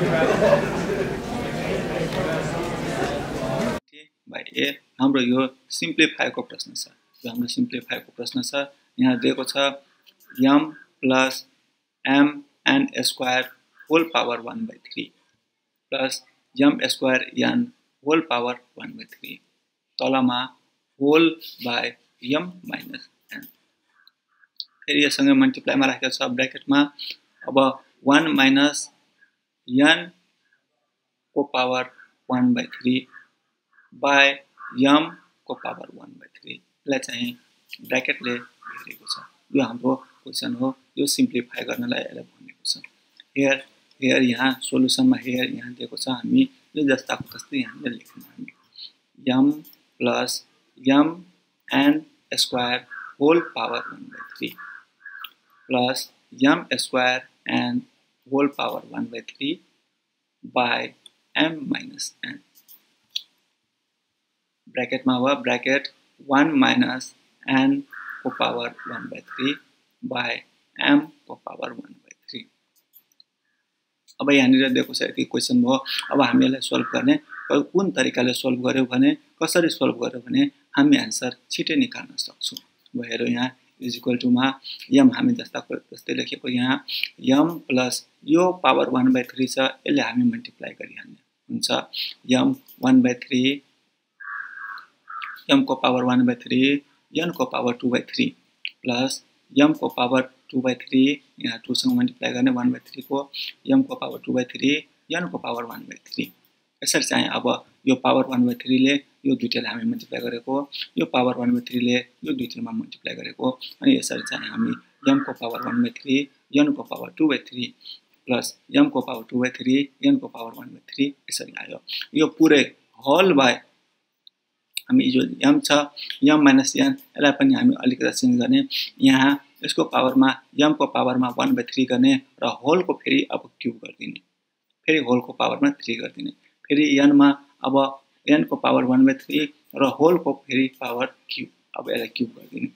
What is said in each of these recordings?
by A हाम्रो यो simplify को प्रश्न छ यो हाम्रो simplify को प्रश्न छ यहाँ दिएको छ m plus m n square whole power 1/3 plus m square n whole power 1/3 Talma whole by m minus n फेरि यससँग मल्टिप्लाई मा राखेको छ ब्रैकेट मा अब 1 minus n को पावर 1/3 by m को power 1/3 ले चाहिँ ब्रैकेट ले घेरेको छ यो हाम्रो क्वेशन हो यो सिम्प्लिफाई गर्नलाई यसले भनेको छ हियर यहाँ सोलुसन मा हियर यहाँ दिएको छ हामी यो जस्ताको त्यस्तै हामीले लेख्नु हामी m plus m n square whole power 1/3 plus m square n whole power 1/3 by m minus n bracket में हुआ ब्रैकेट 1 minus n को पावर 1/3 by m को पावर 1/3 अब यहाँ निर देखो सर कि क्वेश्चन हो अब हम ये सॉल्व करने कोई कौन तरीका ले सॉल्व करें भने कसरी सॉल्व करें भने हम आंसर छिटे निकाल्न सक्छौं भएर यहाँ इज इक्वल टु मा m हामी जस्ता जस्तै लेखेको यहाँ m प्लस यो पावर 1/3 छ यसले हामी मल्टिप्लाई गरिहाल्ने हुन्छ m 1/3 m को पावर 1/3 n को पावर 2/3 प्लस m को पावर 2/3 यहाँ 2 सँग मल्टिप्लाई गर्ने 1/3 को m को पावर 2/3 n को पावर 1/3 यसरी चाहिँ अब यो पावर 1/3 ले यो दुईटालाई हामी मल्टिप्लाई गरेको यो पावर 1/3 ले यो दुईटामा मल्टिप्लाई गरेको अनि यसरी चाहिँ हामी m को पावर 1/3 n को पावर 2/3 प्लस m को पावर 2/3 n को पावर 1/3 यसरी आयो यो पुरै होल बाइ हामी जो m छ m minus n यसलाई पनि हामी अलिकति चेन्ज गर्ने यहाँ यसको पावरमा m को पावरमा 1/3 गर्ने र होल को फेरि अब क्यूब गर्दिने फेरि होल को पावरमा 3 गर्दिने फेरि n मा अब n को पावर 1/3 र होल को फेरि पावर क्यूब अब यसलाई क्यूब गर्दिने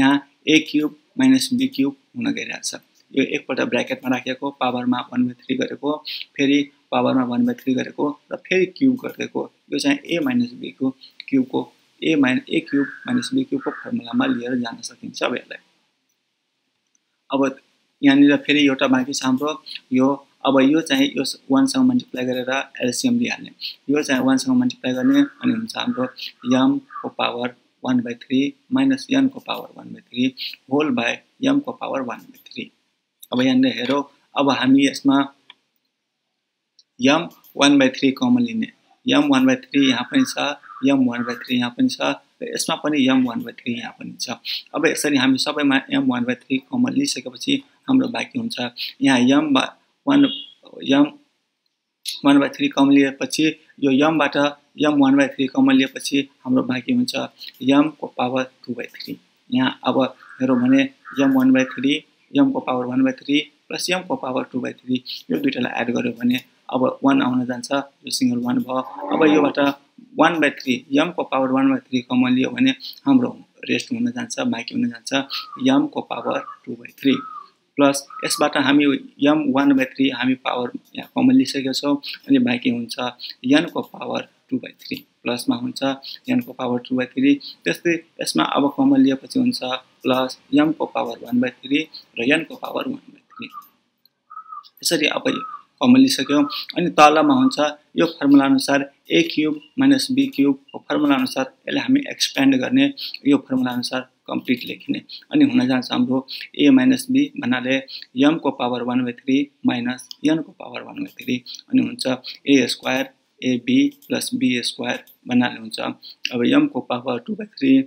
यहाँ a क्यूब - b क्यूब हुन गइरहेको छ यो एकपल्ट ब्रैकेट मा राखेको पावरमा 1/3 गरेको फेरि पावरमा 1/3 गरेको र फेरि क्यूब गरेको यो चाहिँ a - b को क्यूब को a क्यूब - b क्यूब को फर्मुला मा लिएर जान सकिन्छ बेले अब यहाँ निर फेरि एउटा बाँकी छ हाम्रो यो अब यो चाहिँ यो 1 सँग मल्टिप्लाई गरेर एलसीएम लिहाल्ने यो चाहिँ 1 सँग मल्टिप्लाई गर्ने अनि हुन्छ हाम्रो m को पावर 1/3 - n को पावर 1/3 होल बाइ m को पावर 1/3 अब यहाँ निर हेरौ अब हामी यसमा m 1/3 कमन लिने m 1/3 यहाँ पनि छ m 1/3 यहाँ पनि छ र यसमा पनि m 1/3 यहाँ पनि छ अब यसरी हामी सबैमा m 1/3 कमन लिसकेपछि हाम्रो बाँकी हुन्छ यहाँ m 1/3 कमन लिएपछि यो m बाट m 1/3 कमन लिएपछि हाम्रो बाँकी हुन्छ m को पावर 2/3 यहाँ अब हेरौ भने m 1/3 m को पावर 1/3 प्लस m को पावर 2/3 यो दुईटालाई एड गर्यो भने अब 1 आउन जान्छ यो सिंगल 1 भयो अब योबाट 1/3 m को पावर 1/3 कमन लियो भने हाम्रो रेस्ट हुन जान्छ बाँकी हुन जान्छ m को पावर 2/3 प्लस यसबाट हामी m 1/3 हामी पावर यहाँ कमन लिसकेका छौं अनि बाँकी हुन्छ n को पावर 2/3 प्लस मा हुन्छ n को पावर 2/3 त्यस्तै यसमा अब कमन लिएपछि हुन्छ प्लस m को पावर 1/3 र n को पावर 1/3 यसरी अब कमन लिसक्यौ अनि तलमा हुन्छ यो फर्मुला अनुसार a क्यूब - b क्यूब को फर्मुला अनुसार यसले हामी एक्सपेन्ड गर्ने यो फर्मुला अनुसार कम्प्लिट लेखिने अनि हुन जान्छ हाम्रो a - b भन्नाले m को पावर 1/3 - n को पावर 1/3 अनि हुन्छ a² ab + b² भन्नाले हुन्छ अब m को पावर 2/3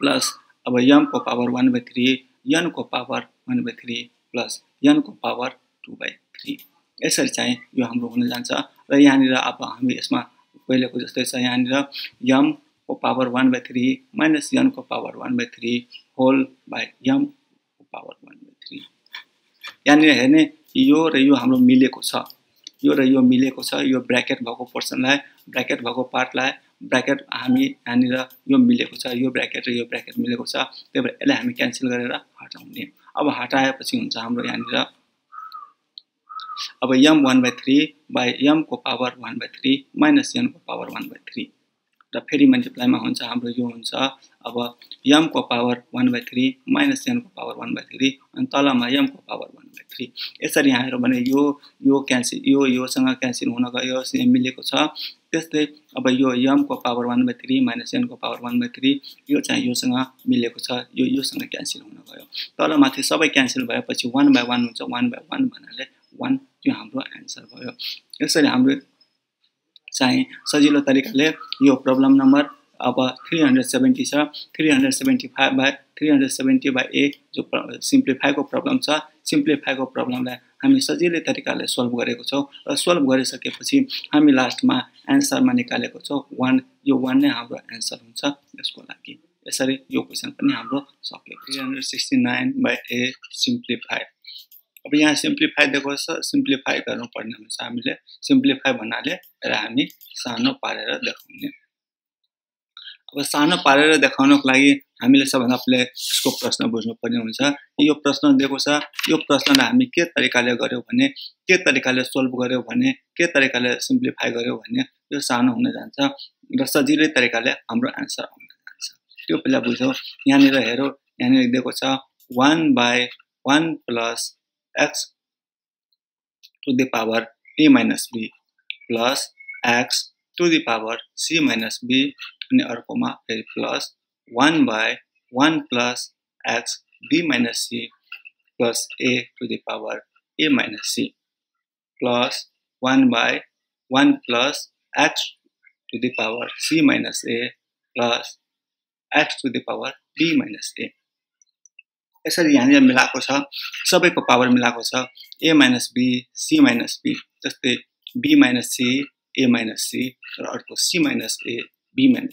प्लस अब m को पावर 1/3 n को पावर 1/3 प्लस n को पावर 2/3 यसरी चाहिँ यो हाम्रो हुन जान्छ र यहाँ निर अब हामी यसमा पहिलेको जस्तै छ यहाँ निर m को पावर 1/3 - n को पावर 1/3 होल बाइ m को पावर 1/3 यहाँ निर हेर्ने यो र यो हाम्रो मिलेको छ यो र यो मिलेको छ यो ब्रैकेट भएको पोर्सनलाई ब्रैकेट भएको पार्टलाई ब्रैकेट हामी यहाँ निर यो मिलेको छ यो ब्रैकेट र यो ब्रैकेट मिलेको छ त्यही भएर यसलाई हामी क्यान्सल गरेर हटाउने अब हटाएपछि हुन्छ हाम्रो यहाँ निर अब m 1 by 3 by m को power 1 by 3 minus n को power 1 by 3 र फेरि मल्टिप्लाई मा हुन्छ हाम्रो यो हुन्छ अब m को पावर 1 by 3 minus n को पावर 1 by 3 अनि तलमा m को पावर 1 by 3 यसरी यहाँ हेर्यो भने यो क्यान्सल यो सँग क्यान्सल हुन गयो मिलेको छ त्यस्तै अब यो m को पावर 1 by 3 minus n को पावर 1 by 3 यो चाहिँ यो सँग मिलेको छ यो सँग क्यान्सल हुन गयो तलमाथि सबै क्यान्सल भएपछि 1 by 1 हुन्छ 1 by 1 भन्नाले 1 यो हाम्रो आन्सर भयो यसरी हाम्रो चाहिँ सजिलो तरिकाले यो प्रब्लम नम्बर अब 370 छ 375 बाइ 370 बाइ ए जो सिम्प्लिफाई को प्रब्लम छ सिम्प्लिफाई को प्रब्लमलाई हामी सजिलै तरिकाले सोल्भ गरेको छौ र सोल्भ गरिसकेपछि हामी लास्टमा आन्सरमा निकालेको छौ 1 यो 1 नै हाम्रो आन्सर हुन्छ यसको लागि यसरी यो क्वेशन पनि हाम्रो सकियो 369 बाइ ए सिम्प्लिफाई अब यहाँ सिम्प्लिफाई देखो सिम्प्लिफाई गर्नु पर्ने हुन्छ हामीले सिम्प्लिफाई भन्नाले र हामी सानो पारेर देखाउने अब सानो पारेर देखाउनको लागि हामीले सबभन्दा पहिले यसको प्रश्न बुझ्नु पर्ने हुन्छ यो प्रश्न दिएको छ यो प्रश्नलाई हामी के तरिकाले गर्यौ भने के तरिकाले सोल्भ गर्यौ भने के तरिकाले सिम्प्लिफाई गर्यौ भने यो सानो हुन जान्छ र सजिलै तरिकाले हाम्रो आन्सर आउन जान्छ त्यो पहिला बुझौ यहाँ निर हेरौ यहाँ निर दिएको छ 1/1 + x to the power a minus b plus x to the power c minus b and arcoma plus 1/1 plus x b minus c plus a to the power a minus c plus 1/1 plus x to the power c minus a plus x to the power b minus a यसरी यहाँ मिलाएको छ सबैको power मिलाएको छ a - b c - b जस्तै b - c a - c र अर्को c - a b - a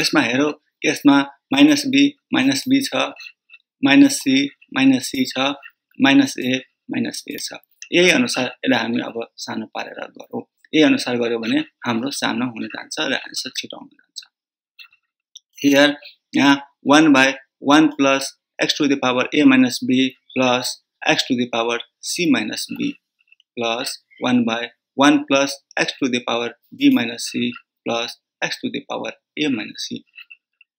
यसमा हेरौ यसमा -b छ - c छ -a छ यही अनुसार यसलाई हामी अब सानो पारेर गरौ यही अनुसार गर्यो भने हाम्रो सानो हुन जान्छ र आन्सर छिटो आउन जान्छ हियर यहाँ 1/1 + x to the power a minus b plus x to the power c minus b plus 1/1 plus x to the power b minus c plus x to the power a minus c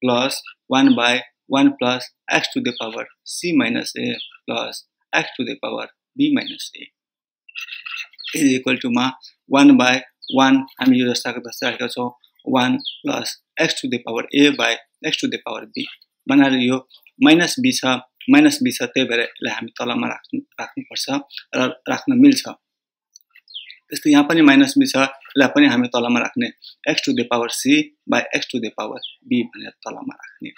plus 1/1 plus x to the power c minus a plus x to the power b minus a is equal to 1/1 हामी यो जस्ताको जस्तै राखेका छौँ 1 plus x to the power a by x to the power b बनाएर यो -b छ त्यही भएर यसलाई हामी तलमा राख्नुपर्छ र राख्न मिल्छ त्यस्तै यहाँ पनि -b छ यसलाई पनि हामी तलमा राख्ने x to the power c by x to the power b भनेर तलमा राख्ने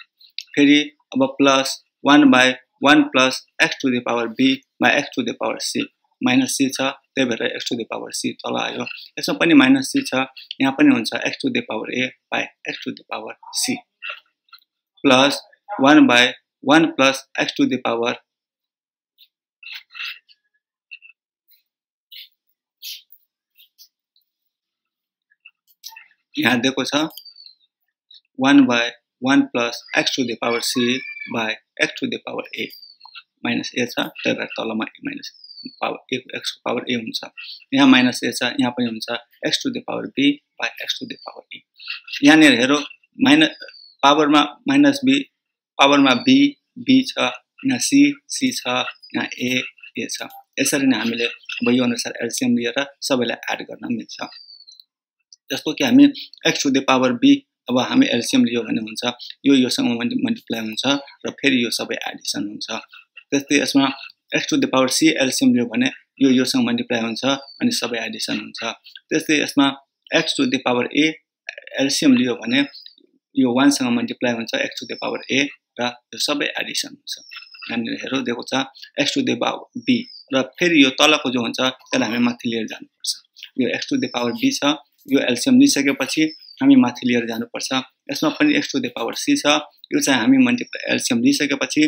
फेरि अब plus 1/1 plus x to the power b by x to the power c -c छ त्यही भएर x to the power c तल आयो यसमा पनि -c छ यहाँ पनि हुन्छ x to the power a by x to the power c plus 1/1 plus x to the power यहाँ देखो छ 1/1 plus x to the power c by x to the power a minus a छ त्यही भएर तलमा minus power x को power a हुन्छ यहाँ minus a छ यहाँ पनि हुन्छ x to the power b by x to the power e यहाँ नि हेरो minus power मा -b पावर मा b छ यहाँ c छ यहाँ a छ यसरी नै हामीले अब यो अनुसार एलसीएम लिएर सबैलाई एड गर्न मिल्छ जस्तो कि हामी x to the power b अब हामी एलसीएम लियो भने हुन्छ यो सँग मल्टिप्लाई हुन्छ र फेरि यो सबै एडिसन हुन्छ त्यस्तै यसमा x to the power c LCM लियो भने यो सँग मल्टिप्लाई हुन्छ अनि सबै एडिसन हुन्छ त्यस्तै यसमा x to the power a LCM लियो भने यो 1 सँग मल्टिप्लाई हुन्छ x to the power a र यो सबै एडिसन हुन्छ हामीले हेरौ दिएको छ x to the power b र फेरि यो तलको जो हुन्छ त्यसलाई हामी माथि लिएर जानुपर्छ यो x to the power b छ यो एलसीएम लिइसकेपछि हामी माथि लिएर जानुपर्छ यसमा पनि x to the power c छ यो चाहिँ हामी मल्टिप्लाई एलसीएम लिइसकेपछि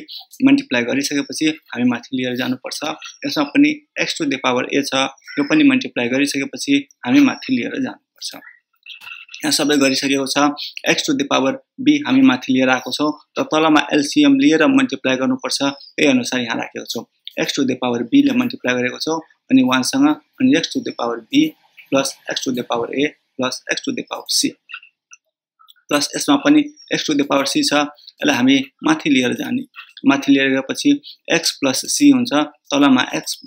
मल्टिप्लाई गरिसकेपछि हामी माथि लिएर जानुपर्छ यसमा पनि x to the power a छ यो पनि मल्टिप्लाई गरिसकेपछि हामी माथि लिएर जानुपर्छ यहाँ सबै गरिसकेको छ x to the power b हामी माथि लिएर आएको छौ र तलमा एलसीएम लिएर मल्टिप्लाई गर्नुपर्छ त्यही अनुसार यहाँ राखेको छौ x to the power b ले मल्टिप्लाई गरेको छौ अनि वानसँग अनि x to the power b plus x to the power a plus x to the power c plus यसमा पनि x to the power c छ यसलाई हामी माथि लिएर जाने माथि लिएर गएपछि x plus c हुन्छ तलमा x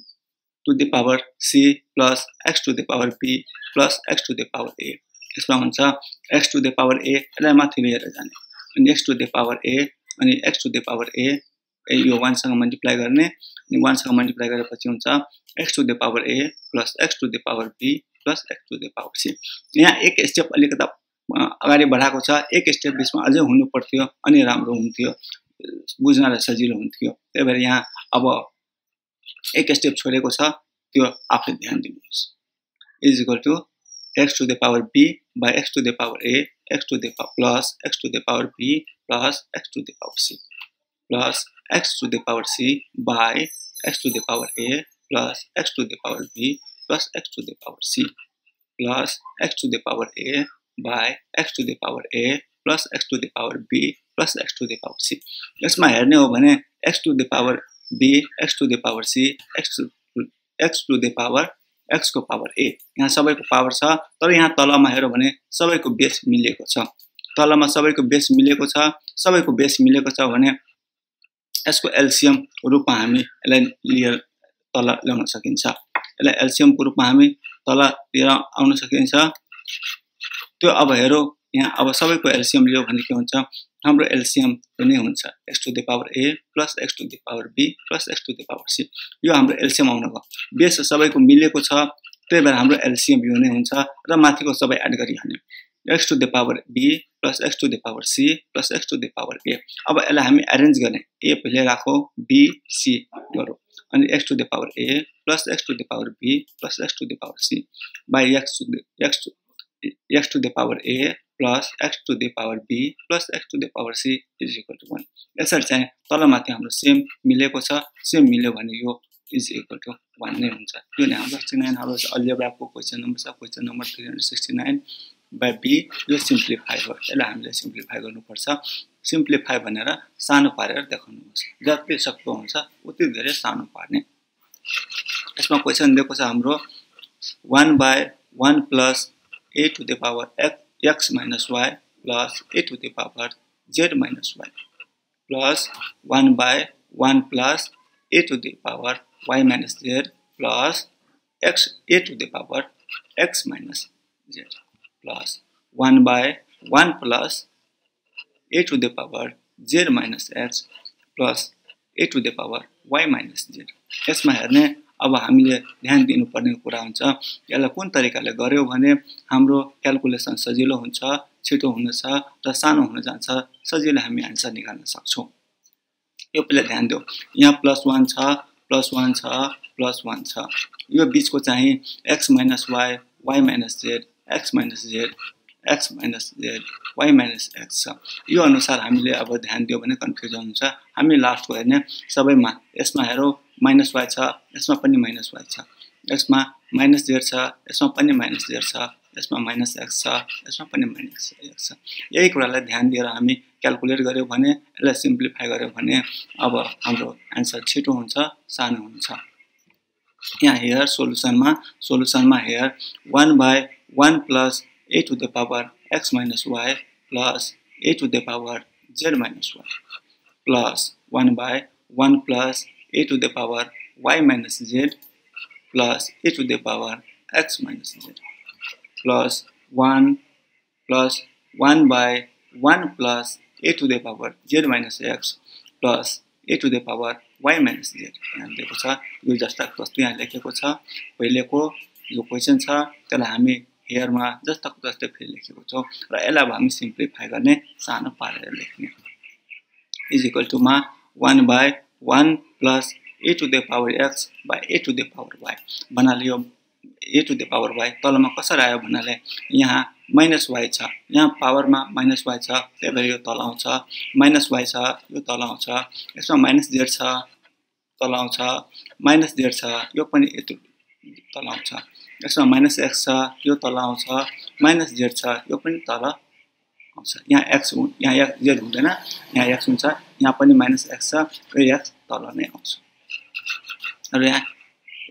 to the power c plus x to the power b plus x to the power a यसमा हुन्छ x to the power a यसलाई माथि लिएर जाने अनि x to the power a अनि x to the power a यो 1 सँग मल्टिप्लाई गर्ने अनि 1 सँग मल्टिप्लाई गरेपछि हुन्छ x to the power a plus x to the power b plus x to the power c यहाँ एक स्टेप अलिकता अगाडि बढाएको छ एक स्टेप बिचमा अझै हुनु पर्थ्यो अनि राम्रो हुन्थ्यो बुझ्नलाई सजिलो हुन्थ्यो त्यही भएर यहाँ अब एक स्टेप छोडेको छ त्यो आफै ध्यान दिनुहोस् is equal to x to the power b by x to the power a x to the plus x to the power b plus x to the power c plus x to the power c by x to the power a plus x to the power b plus x to the power c plus x to the power a by x to the power a plus x to the power b plus x to the power c यसमा हेर्ने हो भने x to the power b x to the power c x to the power x को power a यहाँ सबैको power छ तर यहाँ तलमा हेर्यो भने सबैको बेस मिलेको छ तलमा सबैको बेस मिलेको छ भने यसको एलसीएम रूपमा हामी यसलाई लिएर तल ल्याउन सकिन्छ यसलाई एलसीएम को रूपमा हामी तल लिएर आउन सकिन्छ त्यो अब हेरो यहाँ अब सबैको एलसीएम लियो भने के हुन्छ हाम्रो एलसीएम पनि हुन्छ x to the power a plus x to the power b plus x to the power c यो हाम्रो एलसीएम आउन गयो बेस सबैको मिलेको छ त्यही भएर हाम्रो एलसीएम यो नै हुन्छ र माथिको सबै एड गरिहाल्ने x to the power b plus x to the power c plus x to the power a अब यसलाई हामी अरेन्ज गर्ने a पहिले राखौ b c गरौ अनि x to the power a plus x to the power b plus x to the power c by x to the power a plus x to the power b plus x to the power c is equal to 1 यसरी चाहिँ तलमाथि हाम्रो same मिलेको छ same मिल्यो भने यो is equal to 1 नै हुन्छ यो नै हाम्रो 69 हाम्रो अल्जेब्राको क्वेशन नम्बर छ क्वेशन नम्बर 369 by b यो सिम्प्लिफाई हो यसलाई हामीले सिम्प्लिफाई गर्नुपर्छ सिम्प्लिफाई भनेर सानो पारेर देखाउनुहोस् जति सक्दो हुन्छ उति धेरै सानो पार्ने यसमा क्वेशन दिएको छ हाम्रो 1 by 1 plus a to the power x minus y plus a to the power z minus y plus 1 by 1 plus a to the power y minus z plus x a to the power x minus z plus 1 by 1 plus a to the power z minus x plus a to the power y minus z यसमा हेर्ने अब हामीले ध्यान दिनुपर्ने कुरा हुन्छ यसलाई कुन तरिकाले गर्यो भने हाम्रो क्याल्कुलेसन सजिलो हुन्छ छिटो हुनेछ र सानो हुन जान्छ सजिलै हामी आन्सर निकाल्न सक्छौं यो पहिले ध्यान दियौ यहाँ +1 छ +1 छ +1 छ यो बीचको चाहिँ x minus y y minus z x minus z, y minus x छ यो अनुसार हामीले अब ध्यान दियो भने कन्फ्युजन हुन्छ हामी लास्टको हेर्ने सबैमा यसमा हेरौ माइनस y छ यसमा पनि माइनस y छ यसमा माइनस z छ यसमा पनि माइनस z छ यसमा माइनस x छ यसमा पनि माइनस x छ यही कुरालाई ध्यान दिएर हामी क्याल्कुलेट गर्यौ भने यसलाई सिम्प्लिफाई गर्यौ भने अब हाम्रो आन्सर छिटो हुन्छ सानो हुन्छ यहाँ हेयर सोलुसनमा here 1 by 1 plus a to the power x minus y plus a to the power z minus y plus 1 by 1 plus a to the power y minus z plus a to the power x minus z plus 1 by 1 plus a to the power z minus x plus a to the power y minus z यहाँ लेखेको छ यो जस्ता कस्तो यहाँ लेखेको छ पहिलेको यो क्वेशन छ त्यसलाई हामी हेयरमा जस्तोको जस्तै फेरि लेखेको छौं र यसलाई हामी सिम्प्लिफाई गर्ने सानो पारेर लेख्ने इज इक्वल टु मा 1 by 1 plus a to the power x by a to the power y बनाले यो a to the power y तलमा कसरी आयो भन्नाले यहाँ माइनस y छ यहाँ पावरमा माइनस y छ त्यही भएर यो तल आउँछ माइनस y छ यो तल आउँछ यसमा माइनस z छ तल आउँछ माइनस z छ यो पनि यति तल आउँछ यसमा माइनस x छ यो तल आउँछ माइनस z छ यो पनि तल आउँछ यहाँ x यहाँ z हुँदैन यहाँ x हुन्छ यहाँ पनि माइनस x छ र x तल नै आउँछ र यहाँ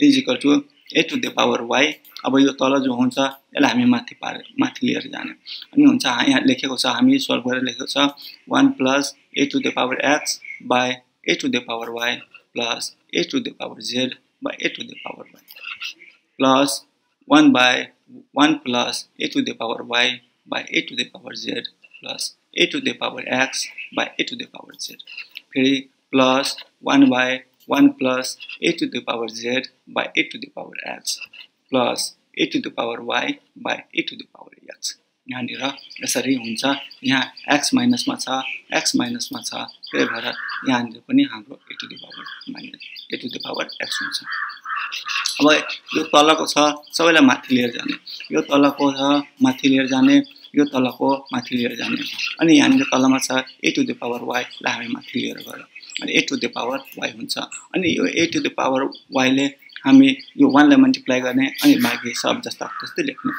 is equal to a to the power y अब यो तल जो हुन्छ यसलाई हामी माथि पारे माथि लिएर जाने अनि हुन्छ यहाँ लेखेको छ हामी सोल्भ गरेर लेखेको छ 1 + a to the power x by a to the power y plus a to the power z by a to the power y plus 1 by 1 plus a to the power y by a to the power z plus a to the power x by a to the power z फिर plus 1 by 1 plus a to the power z by a to the power x plus a to the power y by a to the power x. यहाँ निरा यसरी हुन्छ यहाँ x minus माचा फिर भरा यहाँ निरा पनी हाम्रो a to the power minus a to the power x हुन्छ. अब यो तल्ला को था सबैले माथि लिएर जाने यो तल्ला को था माथि लिएर जाने यो तल्ला को माथि लिएर जाने अनि यहाँ निरा तल्ला माचा a to the power y ला हामी माथि लिएर गयो अनि a to the power y हुन्छ अनि यो a to the power y ले हामी यो 1 ले मल्टिप्लाई गर्ने अनि बाकी सब जस्ता त्यस्तै लेख्ने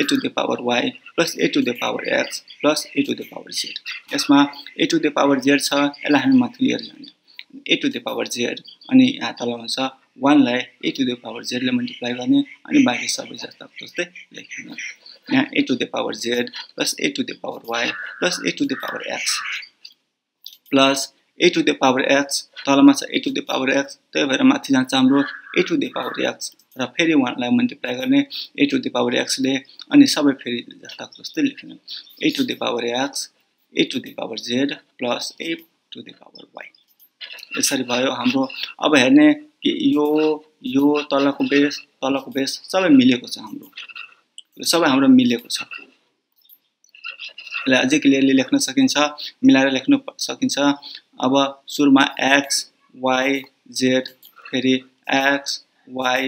a to the power y plus a to the power x plus a to the power z यसमा a to the power z छ यसलाई हामी माथि लिएर जाने a to the power z अनि यहाँ तल हुन्छ 1 लाई a to the power z ले मल्टिप्लाई गर्ने अनि बाकी सबै जस्ता त्यस्तै लेख्ने यहाँ a to the power z plus a to the power y plus a to the power x plus a to the power x तलमा छ a to the power x त्यही भएर माथि जान्छ हाम्रो a to the power x र फेरि 1 लाई multiply गर्ने a to the power x ले अनि सबै फेरि जस्तै लेख्ने a to the power x a to the power z plus a to the power y यसरी भयो हाम्रो अब हेर्ने कि यो यो तलको बेस सबै मिलेको छ हाम्रो यो सबै हाम्रो मिलेको छ यसलाई अझै क्लियरली लेख्न सकिन्छ मिलाएर लेख्न सकिन्छ अब सुरुमा x y z फेरि x y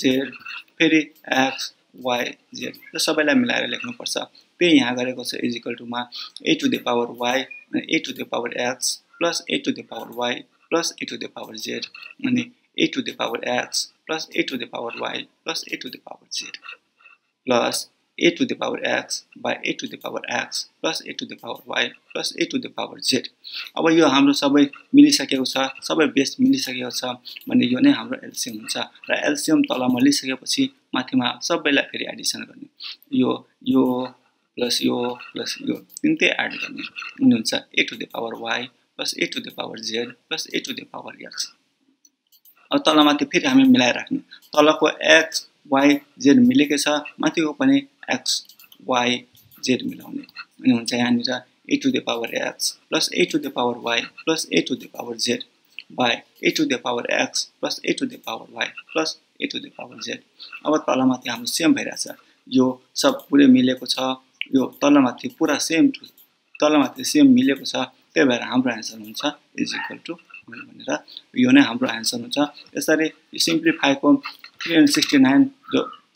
z फेरि x y z यो सबैलाई मिलाएर लेख्नु पर्छ त्यही यहाँ गरेको छ = मा a to the power y अनि a to the power x plus a to the power y plus a to the power z अनि a to the power x plus a to the power y plus a to the power z plus a to the power x by a to the power x plus a to the power y plus a to the power z अब यो हाम्रो सबै मिलिसकेको छ सबै base मिलिसकेको छ भने यो नै हाम्रो एलसीएम हुन्छ र एलसीएम तल मिलिसकेपछि माथिमा सबैलाई फेरि एडिसन गर्ने यो यो प्लस यो प्लस यो तिनटै एड गर्ने अनि हुन्छ a to the power y plus a to the power z plus a to the power x अब तल माथि फेरि हामी मिलाएर राख्नु तलको x y z मिलेको छ माथिको पनि x y z मिलाउने अनि हुन्छ यहाँ निरा a to the power x plus a to the power y plus a to the power z by a to the power x plus a to the power y plus a to the power z अब तलमाथि हाम्रो same भइरहेछ यो सब पुरै मिलेको छ यो तलमाथि पुरा सेम तलमाथि सेम मिलेको छ त्यही भएर हाम्रो आन्सर हुन्छ = भनेर यो नै हाम्रो आन्सर हुन्छ यसरी सिम्प्लिफाई को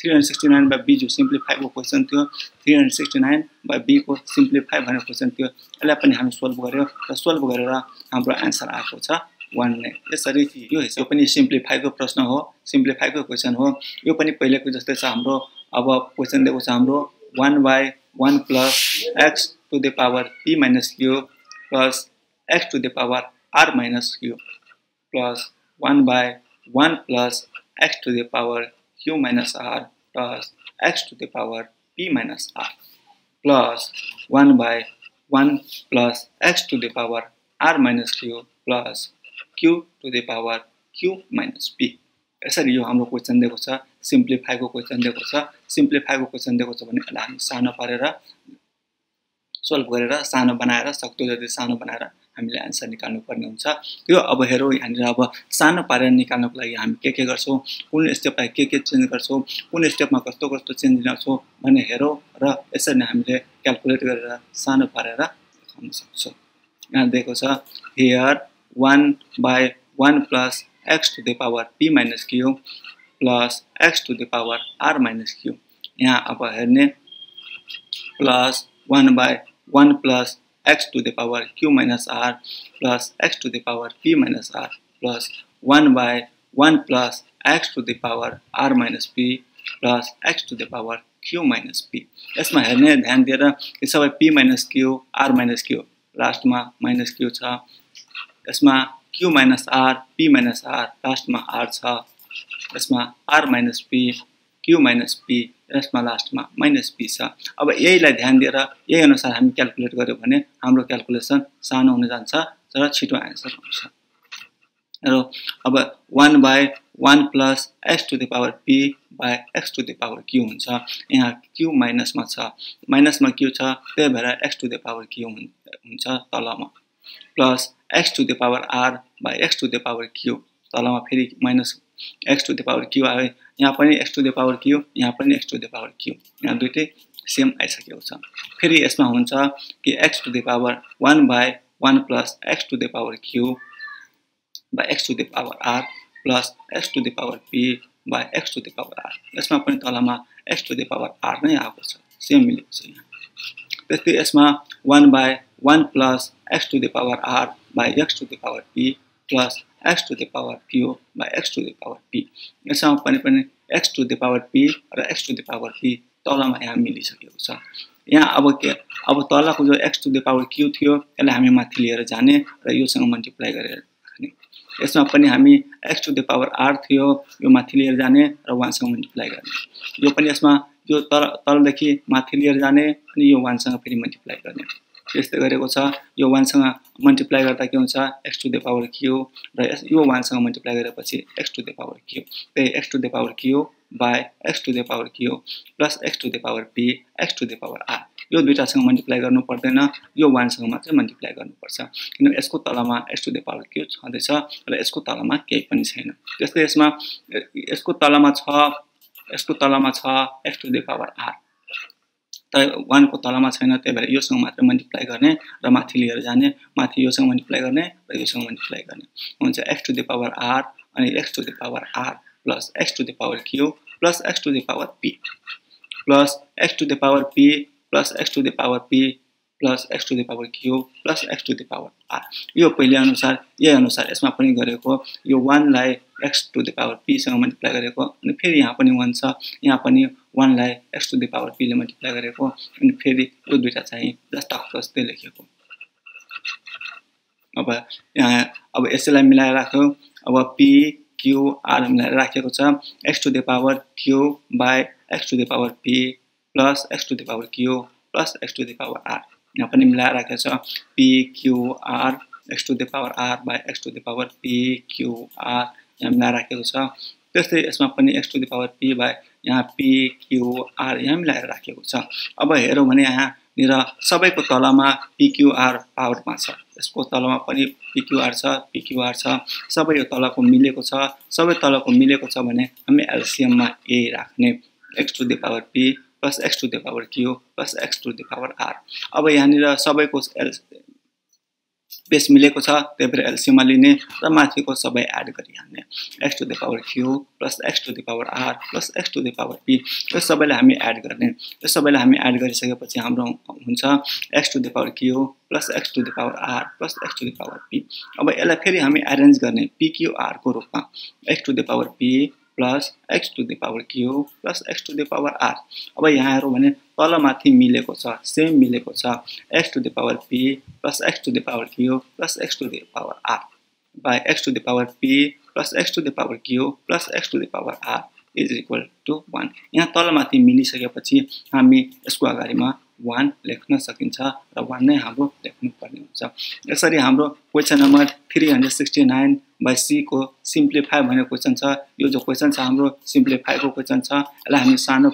369 by b जो simplify को क्वेशन थियो 369 by b को simplify भन्ने क्वेशन थियो यसलाई पनि हामी सोल्भ गर्यो र सोल्भ गरेर हाम्रो आन्सर आएको छ 1 नै यसरी यो पनि simplify को प्रश्न हो simplify को क्वेशन हो यो पनि पहिलेको जस्तै छ हाम्रो अब क्वेशन दिएको छ हाम्रो 1 by 1 plus x to the power p minus q plus x to the power r minus q plus 1 by 1 plus x to the power q minus r plus x to the power p minus r plus 1 by 1 plus x to the power r minus q plus q to the power q minus p यसरी यो हाम्रो question दिएको छ simplify को question दिएको छ simplify को question दिएको छ भने यसलाई हामी सानो पारेर सोल्भ गरेर सानो बनाएर सक्दो जति सानो बनाएर हामीले आन्सर निकाल्नु पर्ने हुन्छ त्यो अब हेरौ यहाँ अब सानो पारेर निकाल्नको लागि हामी के गर्छौं कुन स्टेपलाई के चेन्ज गर्छौं कुन स्टेपमा कस्तो चेन्ज ल्याउँछौं भन्ने हेरौ र यसरी नै हामीले क्याल्कुलेट गरेर सानो पारेर देखाउन सक्छौं यहाँ दिएको छ here 1 by 1 plus x to the power p minus q plus x to the power r minus q यहाँ अब हेर्ने plus 1 by 1 plus x to the power q minus r plus x to the power p minus r plus 1 by 1 plus x to the power r minus p plus x to the power q minus p यसमा हेर्ने ध्यान दिएर यो सबै p minus q r minus q लास्टमा minus q छ यसमा q minus r p minus r लास्टमा r छ इसमें r minus p q minus p इसमें लास्ट में माइनस p सा। अब यही लाई ध्यान दिएर यही अनुसार हम क्याल्कुलेट गर्यो भने हाम्रो क्याल्कुलेसन सानो हुन जान्छ र छिटो आन्सर आउँछ। र अब 1/1 + x to the power p / x to the power q हुन्छ। यहाँ q माइनसमा छ, माइनसमा q छ, त्यही भएर x to the power q हुन्छ तलमा, plus x to the power r / x to the power q तलमा फेरि minus x to the power q आयो। यहाँ पनि x to the power q, यहाँ पनि x to the power q, यहाँ दुईटै सेम आइसकेको छ। फेरि यसमा हुन्छ कि x to the power 1/1 plus x to the power q by x to the power r plus x to the power p by x to the power r। यसमा पनि तलमा x to the power r नै आएको छ, same मिलेको छ। यहाँ त्यस्तै यसमा 1/1 plus x to the power r by x to the power p plus x to the power q by x to the power p। यसमा पनि x to the power p र x to the power p तलमा यहाँ मिलिसकेको छ। यहाँ अब तलको जो x to the power q थियो यसलाई हामी माथि लिएर जाने र योसँग मल्टिप्लाई गरेर राख्ने। यसमा पनि हामी x to the power r थियो, यो माथि लिएर जाने र 1 सँग मल्टिप्लाई गर्ने। यो पनि यसमा यो तलदेखि माथि लिएर जाने अनि यो 1 सँग फेरि मल्टिप्लाई गर्ने। यस्तो गरेको छ। यो 1 सँग मल्टिप्लाई गर्दा के हुन्छ, x to the power q, र यो 1 सँग मल्टिप्लाई गरेपछि x to the power q, त्यही x to the power q / x to the power q + x to the power p x to the power r। यो दुईटा सँग multiply गर्नु पर्दैन, यो 1 सँग मात्र मल्टिप्लाई गर्नुपर्छ, किनभने यसको तलमा x to the power q छँदैछ र यसको तलमा केही पनि छैन। त्यसैले यसमा यसको तलमा छ x to the power r, तर 1 को तलमा छैन, त्यही भएर योसँग मात्र मल्टिप्लाई गर्ने र माथि लिएर जाने, माथि योसँग मल्टिप्लाई गर्ने र योसँग मल्टिप्लाई गर्ने हुन्छ। x to the power r अनि x to the power r plus x to the power q plus x to the power p plus x to the power p plus x to the power p plus x to the power q plus x to the power r। यो पहिले अनुसार यसमा पनि गरेको, यो 1 लाई x to the power p सँग multiply गरेको, अनि फेरि यहाँ पनि 1 छ, यहाँ पनि 1 लाई x to the power p ले मल्टिप्लाई गरेको, अनि फेरि यो दुईटा चाहिँ जस्ट अक्सरले लेखेको। अब यसैलाई मिलाएर राख्यो। अब p q r मिलाएर राखेको छ। x to the power q / x to the power p plus x to the power q plus x to the power r, यहाँ पनि मिलाएर राखेको छ। p q r x to the power r / x to the power p q r यहाँ मिलाएर राखेको छ। त्यस्तै यसमा पनि x to the power p / यहाँ p q r यहाँ मिलाएर राखेको छ। अब हेरौं भने यहाँ निर सबैको तलमा p q r पावरमा छ, यसको तलमा पनि p q r छ, p q r छ, सबै यो तलको मिलेको छ। सबै तलको मिलेको छ भने हामी एलसीएम मा a राख्ने, x to the power p plus x to the power q plus x to the power r। अब यहाँ निर सबैको बेस मिलेको छ, त्यही भएर एलसीएम लिने र माथिको सबै एड गरिहाल्ने। x to the power q plus x to the power r plus x to the power p, यो सबैलाई हामी एड गर्ने। यो सबैलाई हामी एड गरिसकेपछि हाम्रो हुन्छ x to the power q plus x to the power r plus x to the power p। अब यसलाई फेरि हामी अरेन्ज गर्ने p q r को रूपमा, x to the power p plus x to the power q plus x to the power r। अब यहाँ हेरौं भने तल माथि मिलेको छ, सेम मिलेको छ, x to the power p plus x to the power q plus x to the power r by x to the power p plus x to the power q plus x to the power r is equal to 1। यहाँ तल माथि मिलिसकेपछि हामी यसको अगाडिमा 1 लेख्न सकिन्छ र 1 नै हाम्रो लेख्नु पर्ने हुन्छ। यसरी हाम्रो क्वेशन नम्बर 369/c को सिम्प्लिफाई भन्ने क्वेशन छ। यो जो क्वेशन छ हाम्रो सिम्प्लिफाई को क्वेशन छ। यसलाई हामी सानो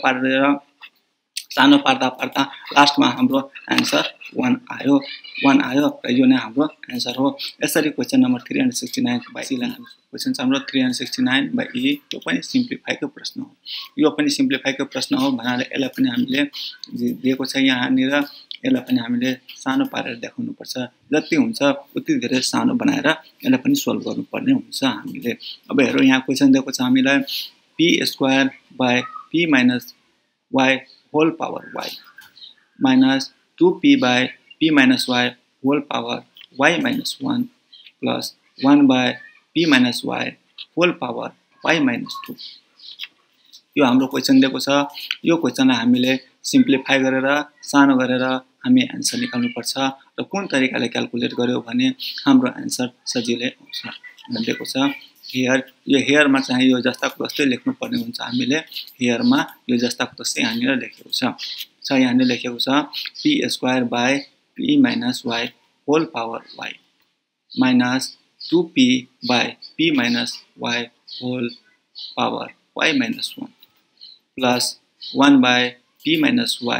पार्दा लास्टमा हाम्रो आन्सर 1 आयो र यो नै हाम्रो आन्सर हो। यसरी क्वेशन नम्बर 369/c लाई हामी क्वेशन हाम्रो 369/e यो पनि सिम्प्लिफाई को प्रश्न हो। भनेर यसलाई पनि हामीले दिएको छ यहाँ निर, यसलाई पनि हामीले सानो पारेर देखाउनु पर्छ। जति हुन्छ उति धेरै सानो बनाएर यसलाई पनि सोल्भ गर्नुपर्ने हुन्छ हामीले। अब हेरौं, यहाँ क्वेशन दिएको छ हामीलाई p² / p - y whole power y minus 2p by p minus y whole power y minus 1 plus 1 by p minus y whole power y minus 2। यो हाम्रो क्वेशन दिएको छ। यो क्वेशनलाई हामीले सिम्प्लिफाई गरेर सानो गरेर हामी आन्सर निकाल्नु पर्छ र कुन तरिकाले क्याल्कुलेट गर्यो भने हाम्रो आन्सर सजिलै आउँछ। दिएको छ here यो here मा चाहिँ यो जस्ताको जस्तै लेख्नु पर्ने हुन्छ हामीले here मा यो जस्ताको जस्तै यहाँले लेखेको छ यहाँले लेखेको छ p2 / p - y whole power y minus 2p / p - y whole power y minus 1 plus 1 / p -